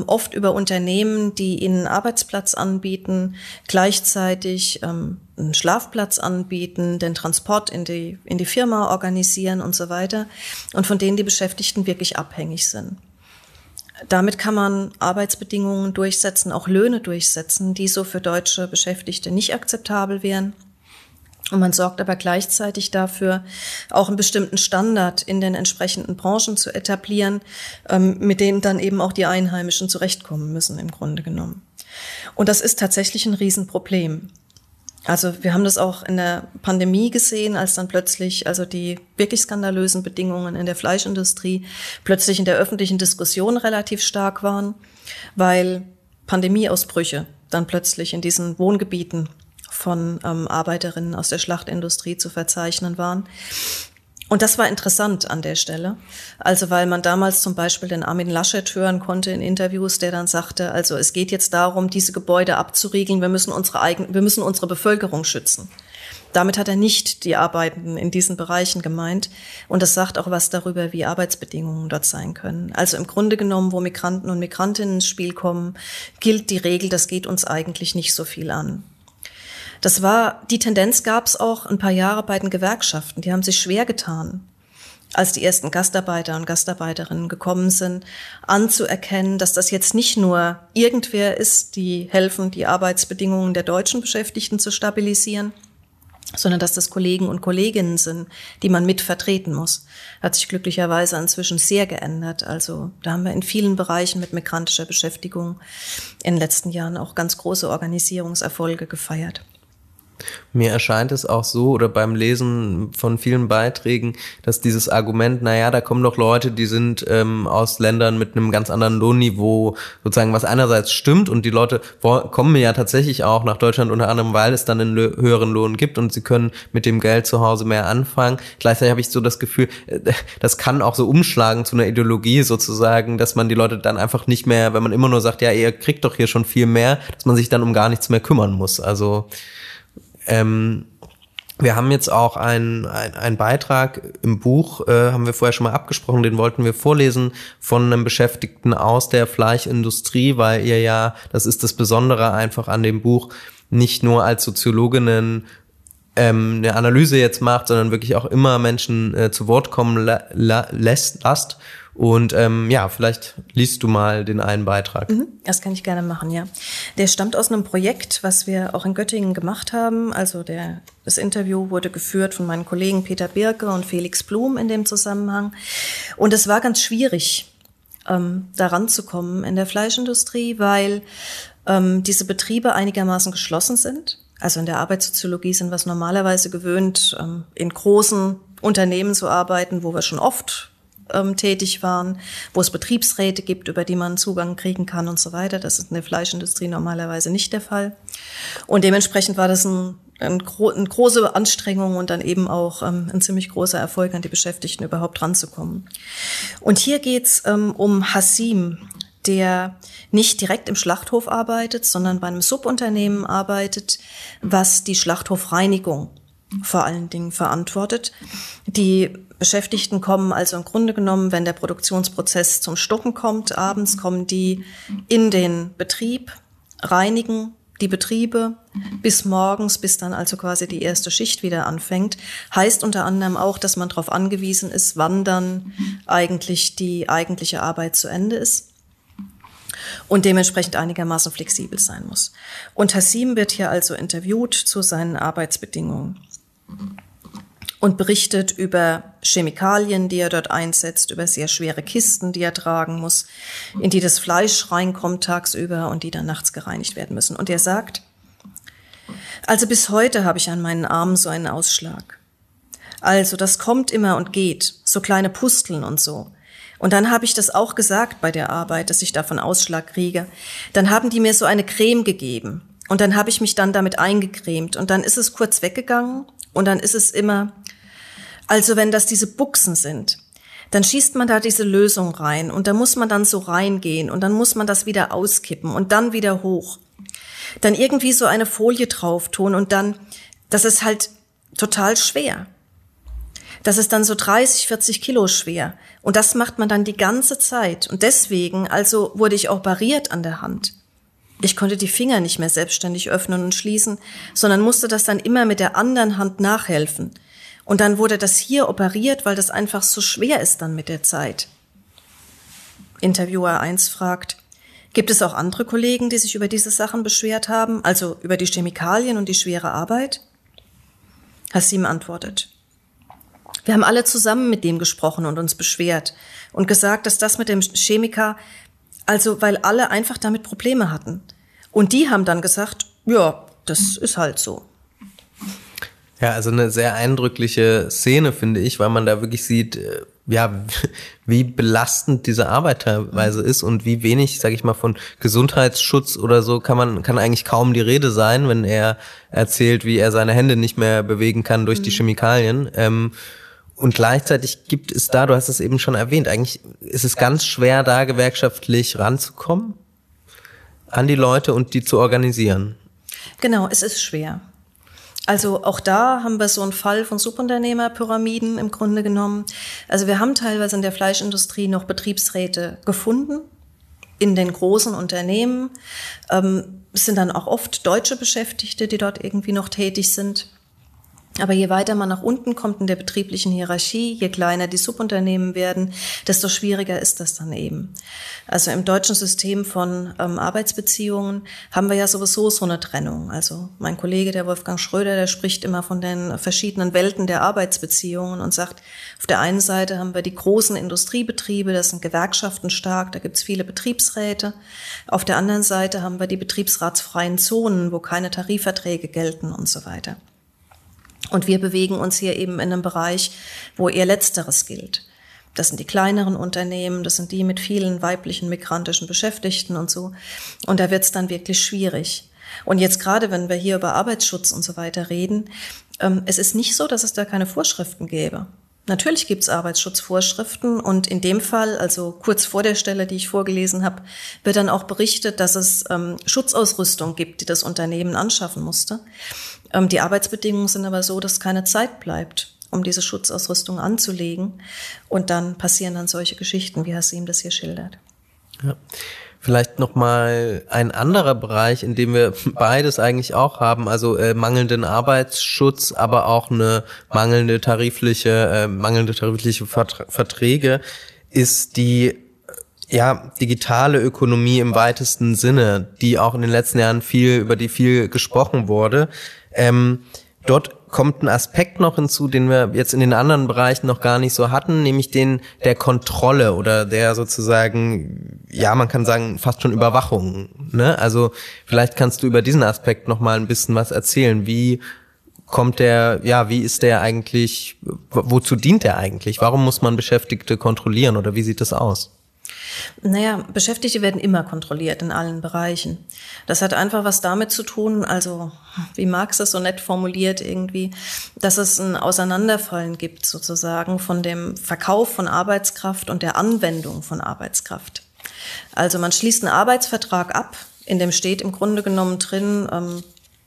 oft über Unternehmen, die ihnen einen Arbeitsplatz anbieten, gleichzeitig einen Schlafplatz anbieten, den Transport in die Firma organisieren und so weiter, und von denen die Beschäftigten wirklich abhängig sind. Damit kann man Arbeitsbedingungen durchsetzen, auch Löhne durchsetzen, die so für deutsche Beschäftigte nicht akzeptabel wären. Und man sorgt aber gleichzeitig dafür, auch einen bestimmten Standard in den entsprechenden Branchen zu etablieren, mit denen dann eben auch die Einheimischen zurechtkommen müssen, im Grunde genommen. Und das ist tatsächlich ein Riesenproblem. Also wir haben das auch in der Pandemie gesehen, als dann plötzlich also die wirklich skandalösen Bedingungen in der Fleischindustrie plötzlich in der öffentlichen Diskussion relativ stark waren, weil Pandemieausbrüche dann plötzlich in diesen Wohngebieten von Arbeiterinnen aus der Schlachtindustrie zu verzeichnen waren. Und das war interessant an der Stelle, also weil man damals zum Beispiel den Armin Laschet hören konnte in Interviews, der dann sagte, also es geht jetzt darum, diese Gebäude abzuriegeln, wir müssen unsere Bevölkerung schützen. Damit hat er nicht die Arbeitenden in diesen Bereichen gemeint, und das sagt auch was darüber, wie Arbeitsbedingungen dort sein können. Also im Grunde genommen, wo Migranten und Migrantinnen ins Spiel kommen, gilt die Regel, das geht uns eigentlich nicht so viel an. Das war, die Tendenz gab es auch ein paar Jahre bei den Gewerkschaften. Die haben sich schwer getan, als die ersten Gastarbeiter und Gastarbeiterinnen gekommen sind, anzuerkennen, dass das jetzt nicht nur irgendwer ist, die helfen, die Arbeitsbedingungen der deutschen Beschäftigten zu stabilisieren, sondern dass das Kollegen und Kolleginnen sind, die man mit vertreten muss. Hat sich glücklicherweise inzwischen sehr geändert. Also da haben wir in vielen Bereichen mit migrantischer Beschäftigung in den letzten Jahren auch ganz große Organisierungserfolge gefeiert. Mir erscheint es auch so, oder beim Lesen von vielen Beiträgen, dass dieses Argument, naja, da kommen doch Leute, die sind aus Ländern mit einem ganz anderen Lohnniveau, sozusagen, was einerseits stimmt, und die Leute kommen ja tatsächlich auch nach Deutschland, unter anderem, weil es dann einen höheren Lohn gibt und sie können mit dem Geld zu Hause mehr anfangen. Gleichzeitig habe ich so das Gefühl, das kann auch so umschlagen zu einer Ideologie sozusagen, dass man die Leute dann einfach nicht mehr, wenn man immer nur sagt, ja, ihr kriegt doch hier schon viel mehr, dass man sich dann um gar nichts mehr kümmern muss. Also wir haben jetzt auch einen Beitrag im Buch, haben wir vorher schon mal abgesprochen, den wollten wir vorlesen, von einem Beschäftigten aus der Fleischindustrie, weil ihr ja, das ist das Besondere einfach an dem Buch, nicht nur als Soziologinnen eine Analyse jetzt macht, sondern wirklich auch immer Menschen zu Wort kommen lasst. Und ja, vielleicht liest du mal den einen Beitrag. Das kann ich gerne machen, ja. Der stammt aus einem Projekt, was wir auch in Göttingen gemacht haben. Also das Interview wurde geführt von meinen Kollegen Peter Birke und Felix Blum in dem Zusammenhang. Und es war ganz schwierig, da ranzukommen in der Fleischindustrie, weil diese Betriebe einigermaßen geschlossen sind. Also in der Arbeitssoziologie sind wir es normalerweise gewöhnt, in großen Unternehmen zu arbeiten, wo wir schon oft tätig waren, wo es Betriebsräte gibt, über die man Zugang kriegen kann und so weiter. Das ist in der Fleischindustrie normalerweise nicht der Fall. Und dementsprechend war das eine große Anstrengung und dann eben auch ein ziemlich großer Erfolg, an die Beschäftigten überhaupt ranzukommen. Und hier geht's um Hasim, der nicht direkt im Schlachthof arbeitet, sondern bei einem Subunternehmen arbeitet, was die Schlachthofreinigung vor allen Dingen verantwortet. Die Beschäftigten kommen also im Grunde genommen, wenn der Produktionsprozess zum Stocken kommt, abends kommen die in den Betrieb, reinigen die Betriebe bis morgens, bis dann also quasi die erste Schicht wieder anfängt. Heißt unter anderem auch, dass man darauf angewiesen ist, wann dann eigentlich die eigentliche Arbeit zu Ende ist und dementsprechend einigermaßen flexibel sein muss. Und Hasim wird hier also interviewt zu seinen Arbeitsbedingungen und berichtet über Chemikalien, die er dort einsetzt, über sehr schwere Kisten, die er tragen muss, in die das Fleisch reinkommt tagsüber und die dann nachts gereinigt werden müssen. Und er sagt, also bis heute habe ich an meinen Armen so einen Ausschlag. Also das kommt immer und geht, so kleine Pusteln und so. Und dann habe ich das auch gesagt bei der Arbeit, dass ich davon Ausschlag kriege. Dann haben die mir so eine Creme gegeben und dann habe ich mich dann damit eingecremt und dann ist es kurz weggegangen und dann ist es immer, also wenn das diese Buchsen sind, dann schießt man da diese Lösung rein und da muss man dann so reingehen und dann muss man das wieder auskippen und dann wieder hoch. Dann irgendwie so eine Folie drauf tun und dann, das ist halt total schwer. Das ist dann so 30, 40 Kilo schwer. Und das macht man dann die ganze Zeit. Und deswegen, also wurde ich auch operiert an der Hand. Ich konnte die Finger nicht mehr selbstständig öffnen und schließen, sondern musste das dann immer mit der anderen Hand nachhelfen. Und dann wurde das hier operiert, weil das einfach so schwer ist dann mit der Zeit. Interviewer 1 fragt, gibt es auch andere Kollegen, die sich über diese Sachen beschwert haben, also über die Chemikalien und die schwere Arbeit? Hassim antwortet, wir haben alle zusammen mit dem gesprochen und uns beschwert und gesagt, dass das mit dem Chemiker, also weil alle einfach damit Probleme hatten. Und die haben dann gesagt, ja, das ist halt so. Ja, also eine sehr eindrückliche Szene, finde ich, weil man da wirklich sieht, ja, wie belastend diese Arbeit teilweise ist und wie wenig, sage ich mal, von Gesundheitsschutz oder so kann eigentlich kaum die Rede sein, wenn er erzählt, wie er seine Hände nicht mehr bewegen kann durch die Chemikalien. Und gleichzeitig gibt es da, du hast es eben schon erwähnt, eigentlich ist es ganz schwer, da gewerkschaftlich ranzukommen an die Leute und die zu organisieren. Genau, es ist schwer. Also auch da haben wir so einen Fall von Subunternehmerpyramiden im Grunde genommen. Also wir haben teilweise in der Fleischindustrie noch Betriebsräte gefunden in den großen Unternehmen. Es sind dann auch oft deutsche Beschäftigte, die dort irgendwie noch tätig sind. Aber je weiter man nach unten kommt in der betrieblichen Hierarchie, je kleiner die Subunternehmen werden, desto schwieriger ist das dann eben. Also im deutschen System von Arbeitsbeziehungen haben wir ja sowieso so eine Trennung. Also mein Kollege, der Wolfgang Schröder, der spricht immer von den verschiedenen Welten der Arbeitsbeziehungen und sagt, auf der einen Seite haben wir die großen Industriebetriebe, das sind Gewerkschaften stark, da gibt es viele Betriebsräte. Auf der anderen Seite haben wir die betriebsratsfreien Zonen, wo keine Tarifverträge gelten und so weiter. Und wir bewegen uns hier eben in einem Bereich, wo eher Letzteres gilt. Das sind die kleineren Unternehmen, das sind die mit vielen weiblichen, migrantischen Beschäftigten und so. Und da wird es dann wirklich schwierig. Und jetzt gerade, wenn wir hier über Arbeitsschutz und so weiter reden, es ist nicht so, dass es da keine Vorschriften gäbe. Natürlich gibt es Arbeitsschutzvorschriften und in dem Fall, also kurz vor der Stelle, die ich vorgelesen habe, wird dann auch berichtet, dass es Schutzausrüstung gibt, die das Unternehmen anschaffen musste. Die Arbeitsbedingungen sind aber so, dass keine Zeit bleibt, um diese Schutzausrüstung anzulegen. Und dann passieren dann solche Geschichten, wie Hassim das hier schildert. Ja. Vielleicht nochmal ein anderer Bereich, in dem wir beides eigentlich auch haben, also mangelnden Arbeitsschutz, aber auch eine mangelnde tarifliche Verträge, ist die digitale Ökonomie im weitesten Sinne, die auch in den letzten Jahren über die viel gesprochen wurde. Dort kommt ein Aspekt noch hinzu, den wir jetzt in den anderen Bereichen noch gar nicht so hatten, nämlich den der Kontrolle oder der sozusagen, ja, man kann sagen, fast schon Überwachung, ne? Also vielleicht kannst du über diesen Aspekt nochmal ein bisschen was erzählen. Wie kommt der, ja, wie ist der eigentlich, wozu dient der eigentlich? Warum muss man Beschäftigte kontrollieren oder wie sieht das aus? Naja, Beschäftigte werden immer kontrolliert in allen Bereichen. Das hat einfach was damit zu tun, also wie Marx es so nett formuliert irgendwie, dass es ein Auseinanderfallen gibt sozusagen von dem Verkauf von Arbeitskraft und der Anwendung von Arbeitskraft. Also man schließt einen Arbeitsvertrag ab, in dem steht im Grunde genommen drin,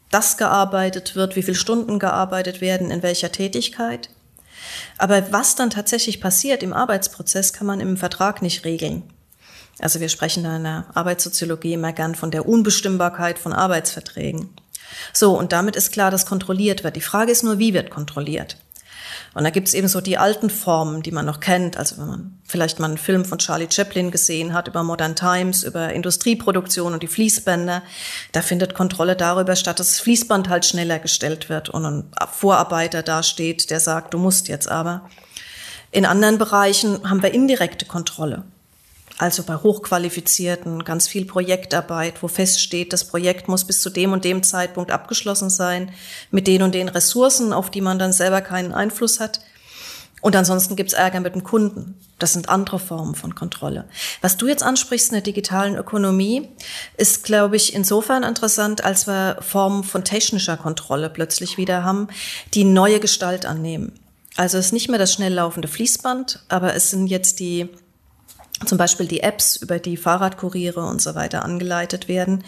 dass gearbeitet wird, wie viele Stunden gearbeitet werden, in welcher Tätigkeit. Aber was dann tatsächlich passiert im Arbeitsprozess, kann man im Vertrag nicht regeln. Also wir sprechen da in der Arbeitssoziologie immer gern von der Unbestimmbarkeit von Arbeitsverträgen. So, und damit ist klar, dass kontrolliert wird. Die Frage ist nur, wie wird kontrolliert? Und da gibt es eben so die alten Formen, die man noch kennt. Also wenn man vielleicht mal einen Film von Charlie Chaplin gesehen hat über Modern Times, über Industrieproduktion und die Fließbänder, da findet Kontrolle darüber statt, dass das Fließband halt schneller gestellt wird und ein Vorarbeiter dasteht, der sagt, du musst jetzt aber. In anderen Bereichen haben wir indirekte Kontrolle. Also bei Hochqualifizierten, ganz viel Projektarbeit, wo feststeht, das Projekt muss bis zu dem und dem Zeitpunkt abgeschlossen sein, mit den und den Ressourcen, auf die man dann selber keinen Einfluss hat. Und ansonsten gibt's Ärger mit dem Kunden. Das sind andere Formen von Kontrolle. Was du jetzt ansprichst in der digitalen Ökonomie, ist, glaube ich, insofern interessant, als wir Formen von technischer Kontrolle plötzlich wieder haben, die neue Gestalt annehmen. Also es ist nicht mehr das schnell laufende Fließband, aber es sind jetzt die, zum Beispiel die Apps, über die Fahrradkuriere und so weiter angeleitet werden,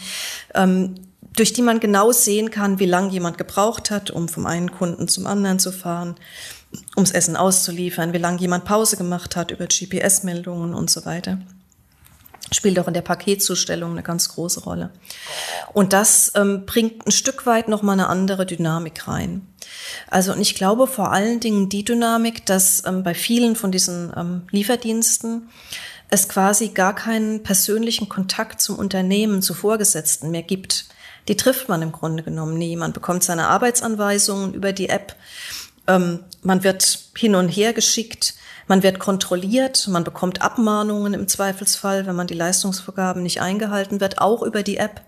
durch die man genau sehen kann, wie lange jemand gebraucht hat, um vom einen Kunden zum anderen zu fahren, ums Essen auszuliefern, wie lange jemand Pause gemacht hat über GPS-Meldungen und so weiter. Spielt auch in der Paketzustellung eine ganz große Rolle. Und das bringt ein Stück weit nochmal eine andere Dynamik rein. Also und ich glaube vor allen Dingen die Dynamik, dass bei vielen von diesen Lieferdiensten es quasi gar keinen persönlichen Kontakt zum Unternehmen, zu Vorgesetzten mehr gibt. Die trifft man im Grunde genommen nie. Man bekommt seine Arbeitsanweisungen über die App. Man wird hin und her geschickt, man wird kontrolliert, man bekommt Abmahnungen im Zweifelsfall, wenn man die Leistungsvorgaben nicht eingehalten wird, auch über die App.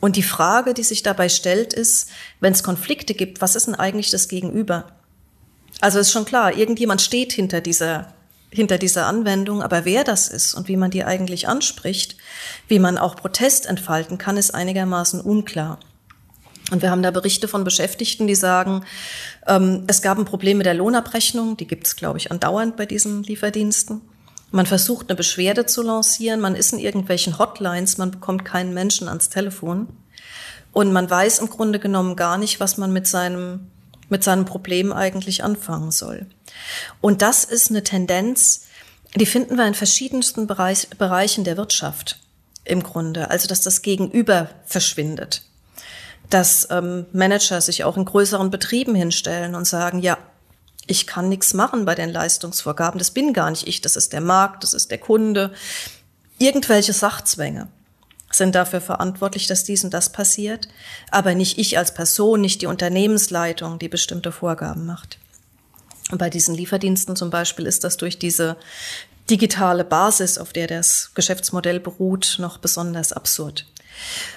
Und die Frage, die sich dabei stellt, ist, wenn es Konflikte gibt, was ist denn eigentlich das Gegenüber? Also ist schon klar, irgendjemand steht hinter dieser Anwendung, aber wer das ist und wie man die eigentlich anspricht, wie man auch Protest entfalten kann, ist einigermaßen unklar. Und wir haben da Berichte von Beschäftigten, die sagen, es gab ein Problem mit der Lohnabrechnung, die gibt es, glaube ich, andauernd bei diesen Lieferdiensten. Man versucht, eine Beschwerde zu lancieren, man ist in irgendwelchen Hotlines, man bekommt keinen Menschen ans Telefon und man weiß im Grunde genommen gar nicht, was man mit seinem Problem eigentlich anfangen soll. Und das ist eine Tendenz, die finden wir in verschiedensten Bereichen der Wirtschaft im Grunde, also dass das Gegenüber verschwindet, dass Manager sich auch in größeren Betrieben hinstellen und sagen, ja, ich kann nichts machen bei den Leistungsvorgaben, das bin gar nicht ich, das ist der Markt, das ist der Kunde. Irgendwelche Sachzwänge sind dafür verantwortlich, dass dies und das passiert, aber nicht ich als Person, nicht die Unternehmensleitung, die bestimmte Vorgaben macht. Und bei diesen Lieferdiensten zum Beispiel ist das durch diese digitale Basis, auf der das Geschäftsmodell beruht, noch besonders absurd.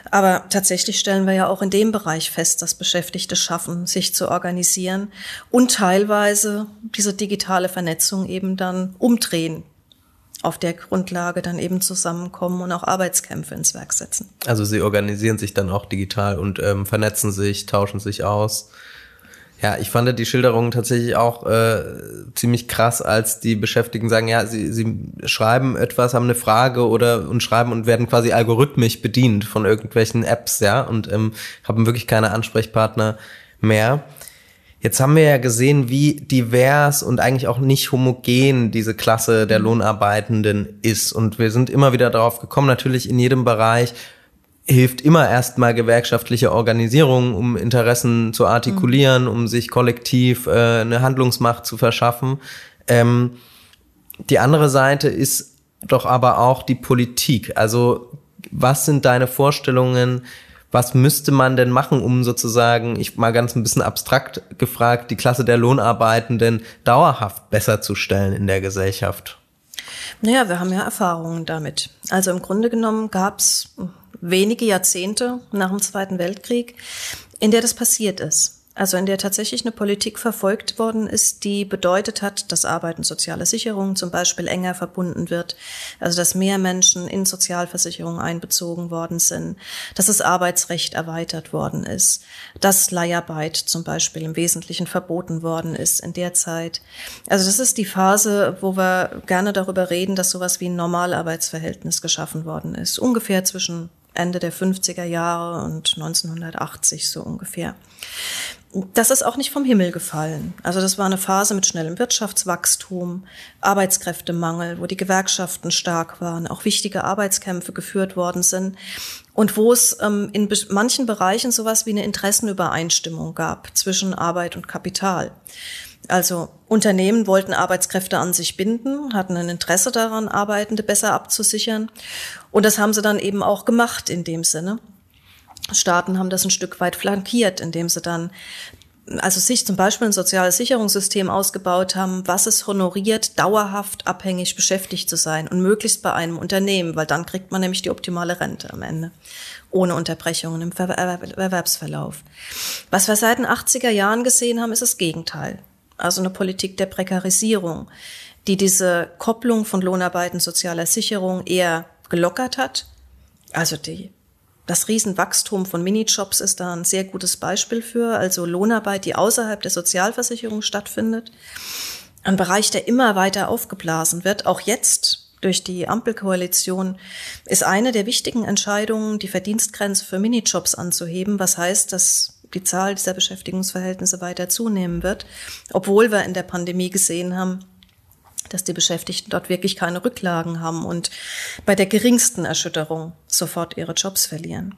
Aber tatsächlich stellen wir ja auch in dem Bereich fest, dass Beschäftigte schaffen, sich zu organisieren und teilweise diese digitale Vernetzung eben dann umdrehen, auf der Grundlage dann eben zusammenkommen und auch Arbeitskämpfe ins Werk setzen. Also sie organisieren sich dann auch digital und vernetzen sich, tauschen sich aus. Ja, ich fand die Schilderung tatsächlich auch ziemlich krass, als die Beschäftigten sagen, ja, sie schreiben etwas, haben eine Frage und schreiben und werden quasi algorithmisch bedient von irgendwelchen Apps, ja, und haben wirklich keine Ansprechpartner mehr. Jetzt haben wir ja gesehen, wie divers und eigentlich auch nicht homogen diese Klasse der Lohnarbeitenden ist. Und wir sind immer wieder darauf gekommen, natürlich in jedem Bereich hilft immer erstmal gewerkschaftliche Organisierung, um Interessen zu artikulieren, um sich kollektiv eine Handlungsmacht zu verschaffen. Die andere Seite ist doch aber auch die Politik. Also was sind deine Vorstellungen, was müsste man denn machen, um sozusagen, ich mal ganz ein bisschen abstrakt gefragt, die Klasse der Lohnarbeitenden dauerhaft besser zu stellen in der Gesellschaft? Naja, wir haben ja Erfahrungen damit. Also im Grunde genommen gab es wenige Jahrzehnte nach dem Zweiten Weltkrieg, in der das passiert ist. Also in der tatsächlich eine Politik verfolgt worden ist, die bedeutet hat, dass Arbeit und soziale Sicherung zum Beispiel enger verbunden wird, also dass mehr Menschen in Sozialversicherung einbezogen worden sind, dass das Arbeitsrecht erweitert worden ist, dass Leiharbeit zum Beispiel im Wesentlichen verboten worden ist in der Zeit. Also das ist die Phase, wo wir gerne darüber reden, dass sowas wie ein Normalarbeitsverhältnis geschaffen worden ist, ungefähr zwischen Ende der 50er Jahre und 1980 so ungefähr. Das ist auch nicht vom Himmel gefallen. Also das war eine Phase mit schnellem Wirtschaftswachstum, Arbeitskräftemangel, wo die Gewerkschaften stark waren, auch wichtige Arbeitskämpfe geführt worden sind und wo es in manchen Bereichen sowas wie eine Interessenübereinstimmung gab zwischen Arbeit und Kapital. Also Unternehmen wollten Arbeitskräfte an sich binden, hatten ein Interesse daran, Arbeitende besser abzusichern. Und das haben sie dann eben auch gemacht in dem Sinne. Staaten haben das ein Stück weit flankiert, indem sie dann also sich zum Beispiel ein soziales Sicherungssystem ausgebaut haben, was es honoriert, dauerhaft abhängig beschäftigt zu sein und möglichst bei einem Unternehmen, weil dann kriegt man nämlich die optimale Rente am Ende, ohne Unterbrechungen im Erwerbsverlauf. Was wir seit den 80er Jahren gesehen haben, ist das Gegenteil. Also eine Politik der Prekarisierung, die diese Kopplung von Lohnarbeit und sozialer Sicherung eher gelockert hat. Also das Riesenwachstum von Minijobs ist da ein sehr gutes Beispiel für, also Lohnarbeit, die außerhalb der Sozialversicherung stattfindet. Ein Bereich, der immer weiter aufgeblasen wird, auch jetzt durch die Ampelkoalition, ist eine der wichtigen Entscheidungen, die Verdienstgrenze für Minijobs anzuheben, was heißt, dass die Zahl dieser Beschäftigungsverhältnisse weiter zunehmen wird, obwohl wir in der Pandemie gesehen haben, dass die Beschäftigten dort wirklich keine Rücklagen haben und bei der geringsten Erschütterung sofort ihre Jobs verlieren.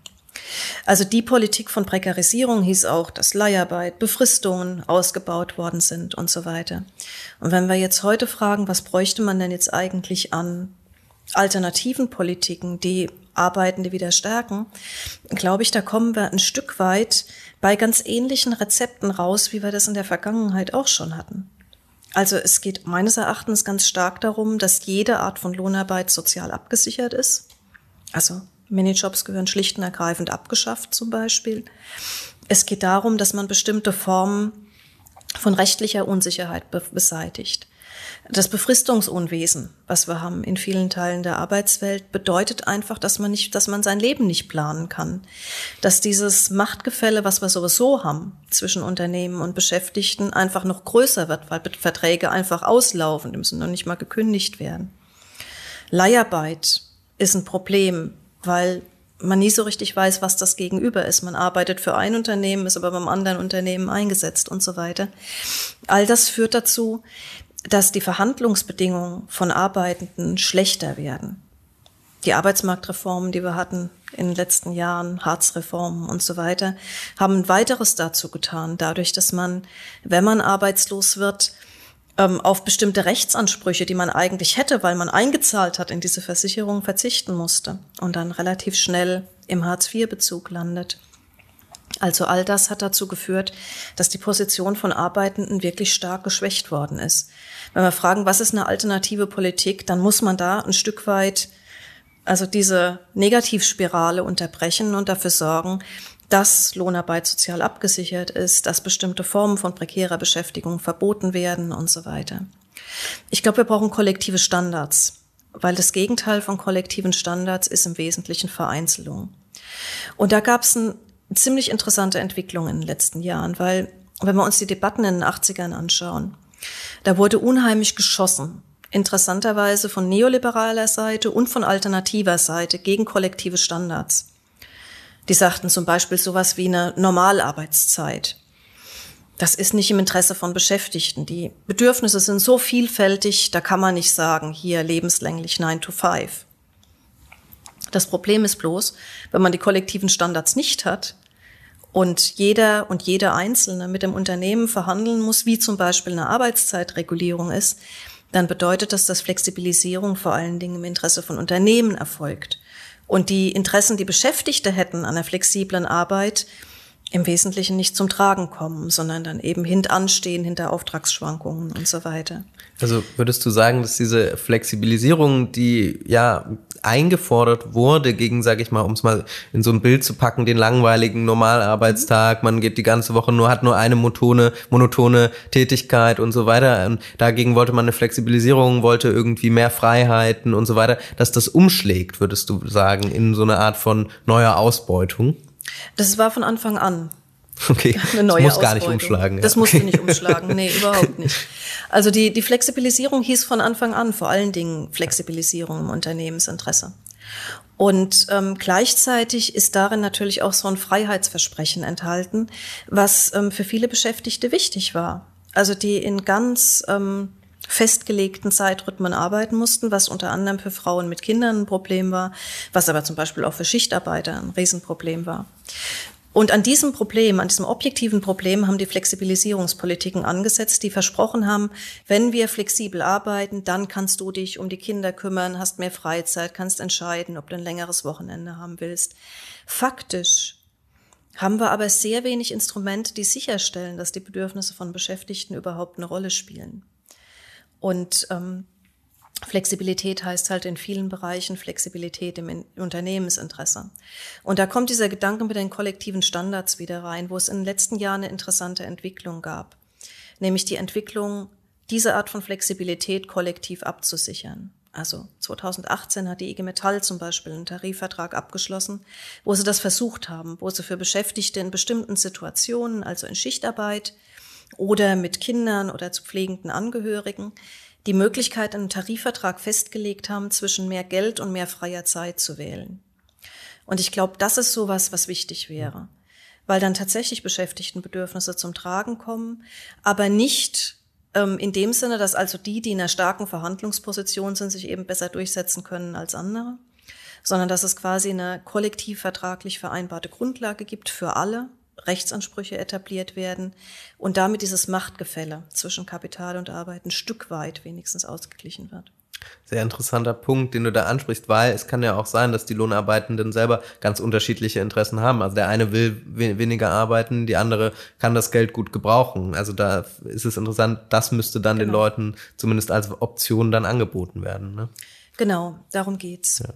Also die Politik von Prekarisierung hieß auch, dass Leiharbeit, Befristungen ausgebaut worden sind und so weiter. Und wenn wir jetzt heute fragen, was bräuchte man denn jetzt eigentlich an alternativen Politiken, die Arbeitende wieder stärken, glaube ich, da kommen wir ein Stück weit bei ganz ähnlichen Rezepten raus, wie wir das in der Vergangenheit auch schon hatten. Also es geht meines Erachtens ganz stark darum, dass jede Art von Lohnarbeit sozial abgesichert ist. Also Minijobs gehören schlicht und ergreifend abgeschafft zum Beispiel. Es geht darum, dass man bestimmte Formen von rechtlicher Unsicherheit beseitigt. Das Befristungsunwesen, was wir haben in vielen Teilen der Arbeitswelt, bedeutet einfach, dass man sein Leben nicht planen kann. Dass dieses Machtgefälle, was wir sowieso haben zwischen Unternehmen und Beschäftigten, einfach noch größer wird, weil Verträge einfach auslaufen, die müssen noch nicht mal gekündigt werden. Leiharbeit ist ein Problem, weil man nie so richtig weiß, was das Gegenüber ist. Man arbeitet für ein Unternehmen, ist aber beim anderen Unternehmen eingesetzt und so weiter. All das führt dazu, dass die Verhandlungsbedingungen von Arbeitenden schlechter werden. Die Arbeitsmarktreformen, die wir hatten in den letzten Jahren, Hartz-Reformen und so weiter, haben ein weiteres dazu getan, dadurch, dass man, wenn man arbeitslos wird, auf bestimmte Rechtsansprüche, die man eigentlich hätte, weil man eingezahlt hat in diese Versicherung, verzichten musste und dann relativ schnell im Hartz-IV-Bezug landet. Also all das hat dazu geführt, dass die Position von Arbeitenden wirklich stark geschwächt worden ist. Wenn wir fragen, was ist eine alternative Politik, dann muss man da ein Stück weit also diese Negativspirale unterbrechen und dafür sorgen, dass Lohnarbeit sozial abgesichert ist, dass bestimmte Formen von prekärer Beschäftigung verboten werden und so weiter. Ich glaube, wir brauchen kollektive Standards, weil das Gegenteil von kollektiven Standards ist im Wesentlichen Vereinzelung. Und da gab es ein ziemlich interessante Entwicklung in den letzten Jahren, weil, wenn wir uns die Debatten in den 80ern anschauen, da wurde unheimlich geschossen, interessanterweise von neoliberaler Seite und von alternativer Seite gegen kollektive Standards. Die sagten zum Beispiel sowas wie eine Normalarbeitszeit. Das ist nicht im Interesse von Beschäftigten. Die Bedürfnisse sind so vielfältig, da kann man nicht sagen, hier lebenslänglich 9 to 5. Das Problem ist bloß, wenn man die kollektiven Standards nicht hat und jeder und jede Einzelne mit dem Unternehmen verhandeln muss, wie zum Beispiel eine Arbeitszeitregulierung ist, dann bedeutet das, dass Flexibilisierung vor allen Dingen im Interesse von Unternehmen erfolgt. Und die Interessen, die Beschäftigte hätten an einer flexiblen Arbeit, im Wesentlichen nicht zum Tragen kommen, sondern dann eben hintanstehen, hinter Auftragsschwankungen und so weiter. Also würdest du sagen, dass diese Flexibilisierung, die ja eingefordert wurde gegen, sage ich mal, um es mal in so ein Bild zu packen, den langweiligen Normalarbeitstag, man geht die ganze Woche nur, hat nur eine monotone Tätigkeit und so weiter, und dagegen wollte man eine Flexibilisierung, wollte irgendwie mehr Freiheiten und so weiter, dass das umschlägt, würdest du sagen, in so eine Art von neuer Ausbeutung? Das war von Anfang an okay. Eine neue Ausbeutung. Das muss gar nicht umschlagen. Ja. Das musste nicht umschlagen, nee, überhaupt nicht. Also die Flexibilisierung hieß von Anfang an vor allen Dingen Flexibilisierung im Unternehmensinteresse. Und gleichzeitig ist darin natürlich auch so ein Freiheitsversprechen enthalten, was für viele Beschäftigte wichtig war. Also die in ganz festgelegten Zeitrhythmen arbeiten mussten, was unter anderem für Frauen mit Kindern ein Problem war, was aber zum Beispiel auch für Schichtarbeiter ein Riesenproblem war. Und an diesem Problem, an diesem objektiven Problem haben die Flexibilisierungspolitiken angesetzt, die versprochen haben, wenn wir flexibel arbeiten, dann kannst du dich um die Kinder kümmern, hast mehr Freizeit, kannst entscheiden, ob du ein längeres Wochenende haben willst. Faktisch haben wir aber sehr wenig Instrumente, die sicherstellen, dass die Bedürfnisse von Beschäftigten überhaupt eine Rolle spielen. Und Flexibilität heißt halt in vielen Bereichen Flexibilität im Unternehmensinteresse. Und da kommt dieser Gedanke mit den kollektiven Standards wieder rein, wo es in den letzten Jahren eine interessante Entwicklung gab, nämlich die Entwicklung, diese Art von Flexibilität kollektiv abzusichern. Also 2018 hat die IG Metall zum Beispiel einen Tarifvertrag abgeschlossen, wo sie das versucht haben, wo sie für Beschäftigte in bestimmten Situationen, also in Schichtarbeit oder mit Kindern oder zu pflegenden Angehörigen, die Möglichkeit, einen Tarifvertrag festgelegt haben, zwischen mehr Geld und mehr freier Zeit zu wählen. Und ich glaube, das ist sowas, was wichtig wäre, weil dann tatsächlich Beschäftigtenbedürfnisse zum Tragen kommen, aber nicht in dem Sinne, dass also die in einer starken Verhandlungsposition sind, sich eben besser durchsetzen können als andere, sondern dass es quasi eine kollektiv vertraglich vereinbarte Grundlage gibt für alle, Rechtsansprüche etabliert werden und damit dieses Machtgefälle zwischen Kapital und Arbeit ein Stück weit wenigstens ausgeglichen wird. Sehr interessanter Punkt, den du da ansprichst, weil es kann ja auch sein, dass die Lohnarbeitenden selber ganz unterschiedliche Interessen haben. Also der eine will weniger arbeiten, die andere kann das Geld gut gebrauchen. Also da ist es interessant, das müsste dann den Leuten zumindest als Option dann angeboten werden. Ne? Genau, darum geht's. Ja.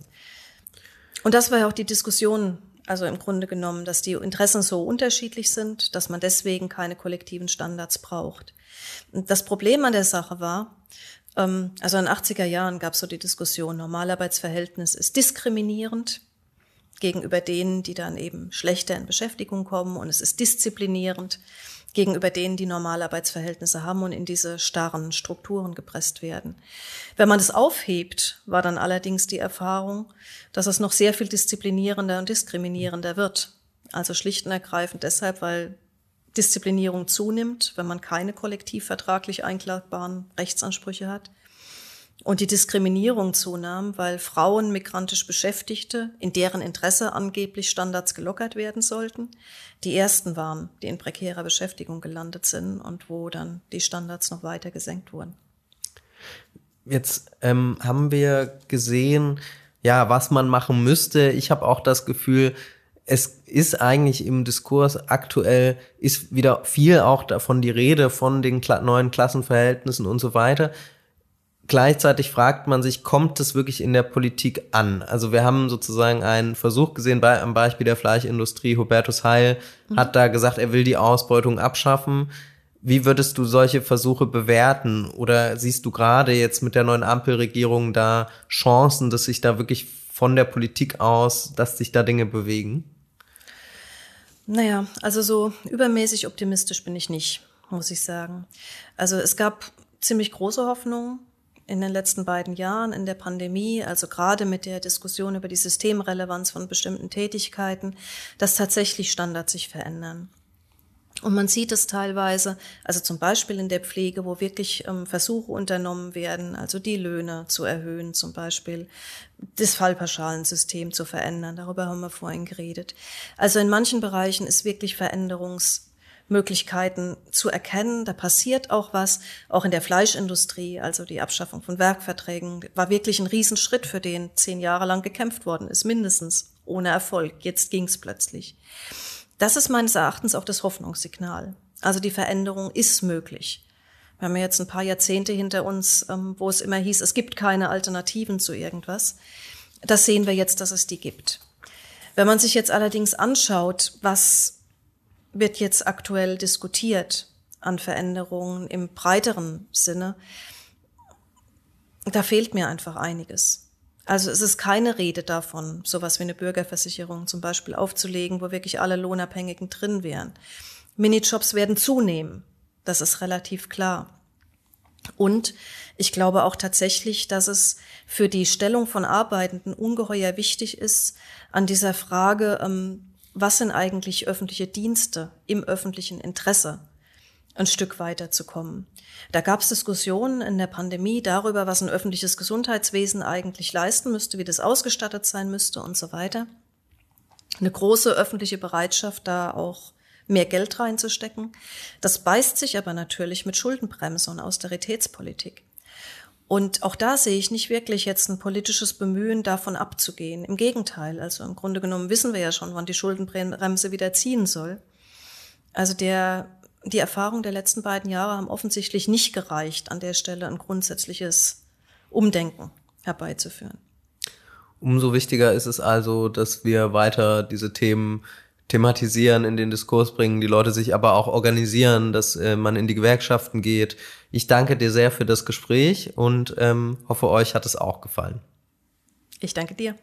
Und das war ja auch die Diskussion, also im Grunde genommen, dass die Interessen so unterschiedlich sind, dass man deswegen keine kollektiven Standards braucht. Und das Problem an der Sache war, also in den 80er Jahren gab es so die Diskussion, Normalarbeitsverhältnis ist diskriminierend gegenüber denen, die dann eben schlechter in Beschäftigung kommen, und es ist disziplinierend gegenüber denen, die Normalarbeitsverhältnisse haben und in diese starren Strukturen gepresst werden. Wenn man das aufhebt, war dann allerdings die Erfahrung, dass es noch sehr viel disziplinierender und diskriminierender wird. Also schlicht und ergreifend deshalb, weil Disziplinierung zunimmt, wenn man keine kollektivvertraglich einklagbaren Rechtsansprüche hat. Und die Diskriminierung zunahm, weil Frauen, migrantisch Beschäftigte, in deren Interesse angeblich Standards gelockert werden sollten, die ersten waren, die in prekärer Beschäftigung gelandet sind und wo dann die Standards noch weiter gesenkt wurden. Jetzt haben wir gesehen, ja, was man machen müsste. Ich habe auch das Gefühl, es ist eigentlich im Diskurs aktuell, ist wieder viel auch davon die Rede, von den neuen Klassenverhältnissen und so weiter. Gleichzeitig fragt man sich, kommt es wirklich in der Politik an? Also wir haben sozusagen einen Versuch gesehen, am Beispiel der Fleischindustrie. Hubertus Heil hat da gesagt, er will die Ausbeutung abschaffen. Wie würdest du solche Versuche bewerten? Oder siehst du gerade jetzt mit der neuen Ampelregierung da Chancen, dass sich da wirklich von der Politik aus, dass sich da Dinge bewegen? Naja, also so übermäßig optimistisch bin ich nicht, muss ich sagen. Also es gab ziemlich große Hoffnungen in den letzten beiden Jahren in der Pandemie, also gerade mit der Diskussion über die Systemrelevanz von bestimmten Tätigkeiten, dass tatsächlich Standards sich verändern. Und man sieht es teilweise, also zum Beispiel in der Pflege, wo wirklich Versuche unternommen werden, also die Löhne zu erhöhen zum Beispiel, das Fallpauschalensystem zu verändern, darüber haben wir vorhin geredet. Also in manchen Bereichen ist wirklich Veränderungsmöglichkeiten zu erkennen, da passiert auch was, auch in der Fleischindustrie, also die Abschaffung von Werkverträgen, war wirklich ein Riesenschritt, für den 10 Jahre lang gekämpft worden ist, mindestens, ohne Erfolg, jetzt ging's plötzlich. Das ist meines Erachtens auch das Hoffnungssignal. Also die Veränderung ist möglich. Wir haben ja jetzt ein paar Jahrzehnte hinter uns, wo es immer hieß, es gibt keine Alternativen zu irgendwas. Das sehen wir jetzt, dass es die gibt. Wenn man sich jetzt allerdings anschaut, was wird jetzt aktuell diskutiert an Veränderungen im breiteren Sinne, da fehlt mir einfach einiges. Also es ist keine Rede davon, sowas wie eine Bürgerversicherung zum Beispiel aufzulegen, wo wirklich alle Lohnabhängigen drin wären. Minijobs werden zunehmen, das ist relativ klar. Und ich glaube auch tatsächlich, dass es für die Stellung von Arbeitenden ungeheuer wichtig ist, an dieser Frage, was sind eigentlich öffentliche Dienste im öffentlichen Interesse, ein Stück weiterzukommen. Da gab es Diskussionen in der Pandemie darüber, was ein öffentliches Gesundheitswesen eigentlich leisten müsste, wie das ausgestattet sein müsste und so weiter. Eine große öffentliche Bereitschaft, da auch mehr Geld reinzustecken. Das beißt sich aber natürlich mit Schuldenbremse und Austeritätspolitik. Und auch da sehe ich nicht wirklich jetzt ein politisches Bemühen, davon abzugehen. Im Gegenteil, also im Grunde genommen wissen wir ja schon, wann die Schuldenbremse wieder ziehen soll. Also die Erfahrung der letzten beiden Jahre haben offensichtlich nicht gereicht, an der Stelle ein grundsätzliches Umdenken herbeizuführen. Umso wichtiger ist es also, dass wir weiter diese Themen thematisieren, in den Diskurs bringen, die Leute sich aber auch organisieren, dass man in die Gewerkschaften geht. Ich danke dir sehr für das Gespräch und hoffe, euch hat es auch gefallen. Ich danke dir.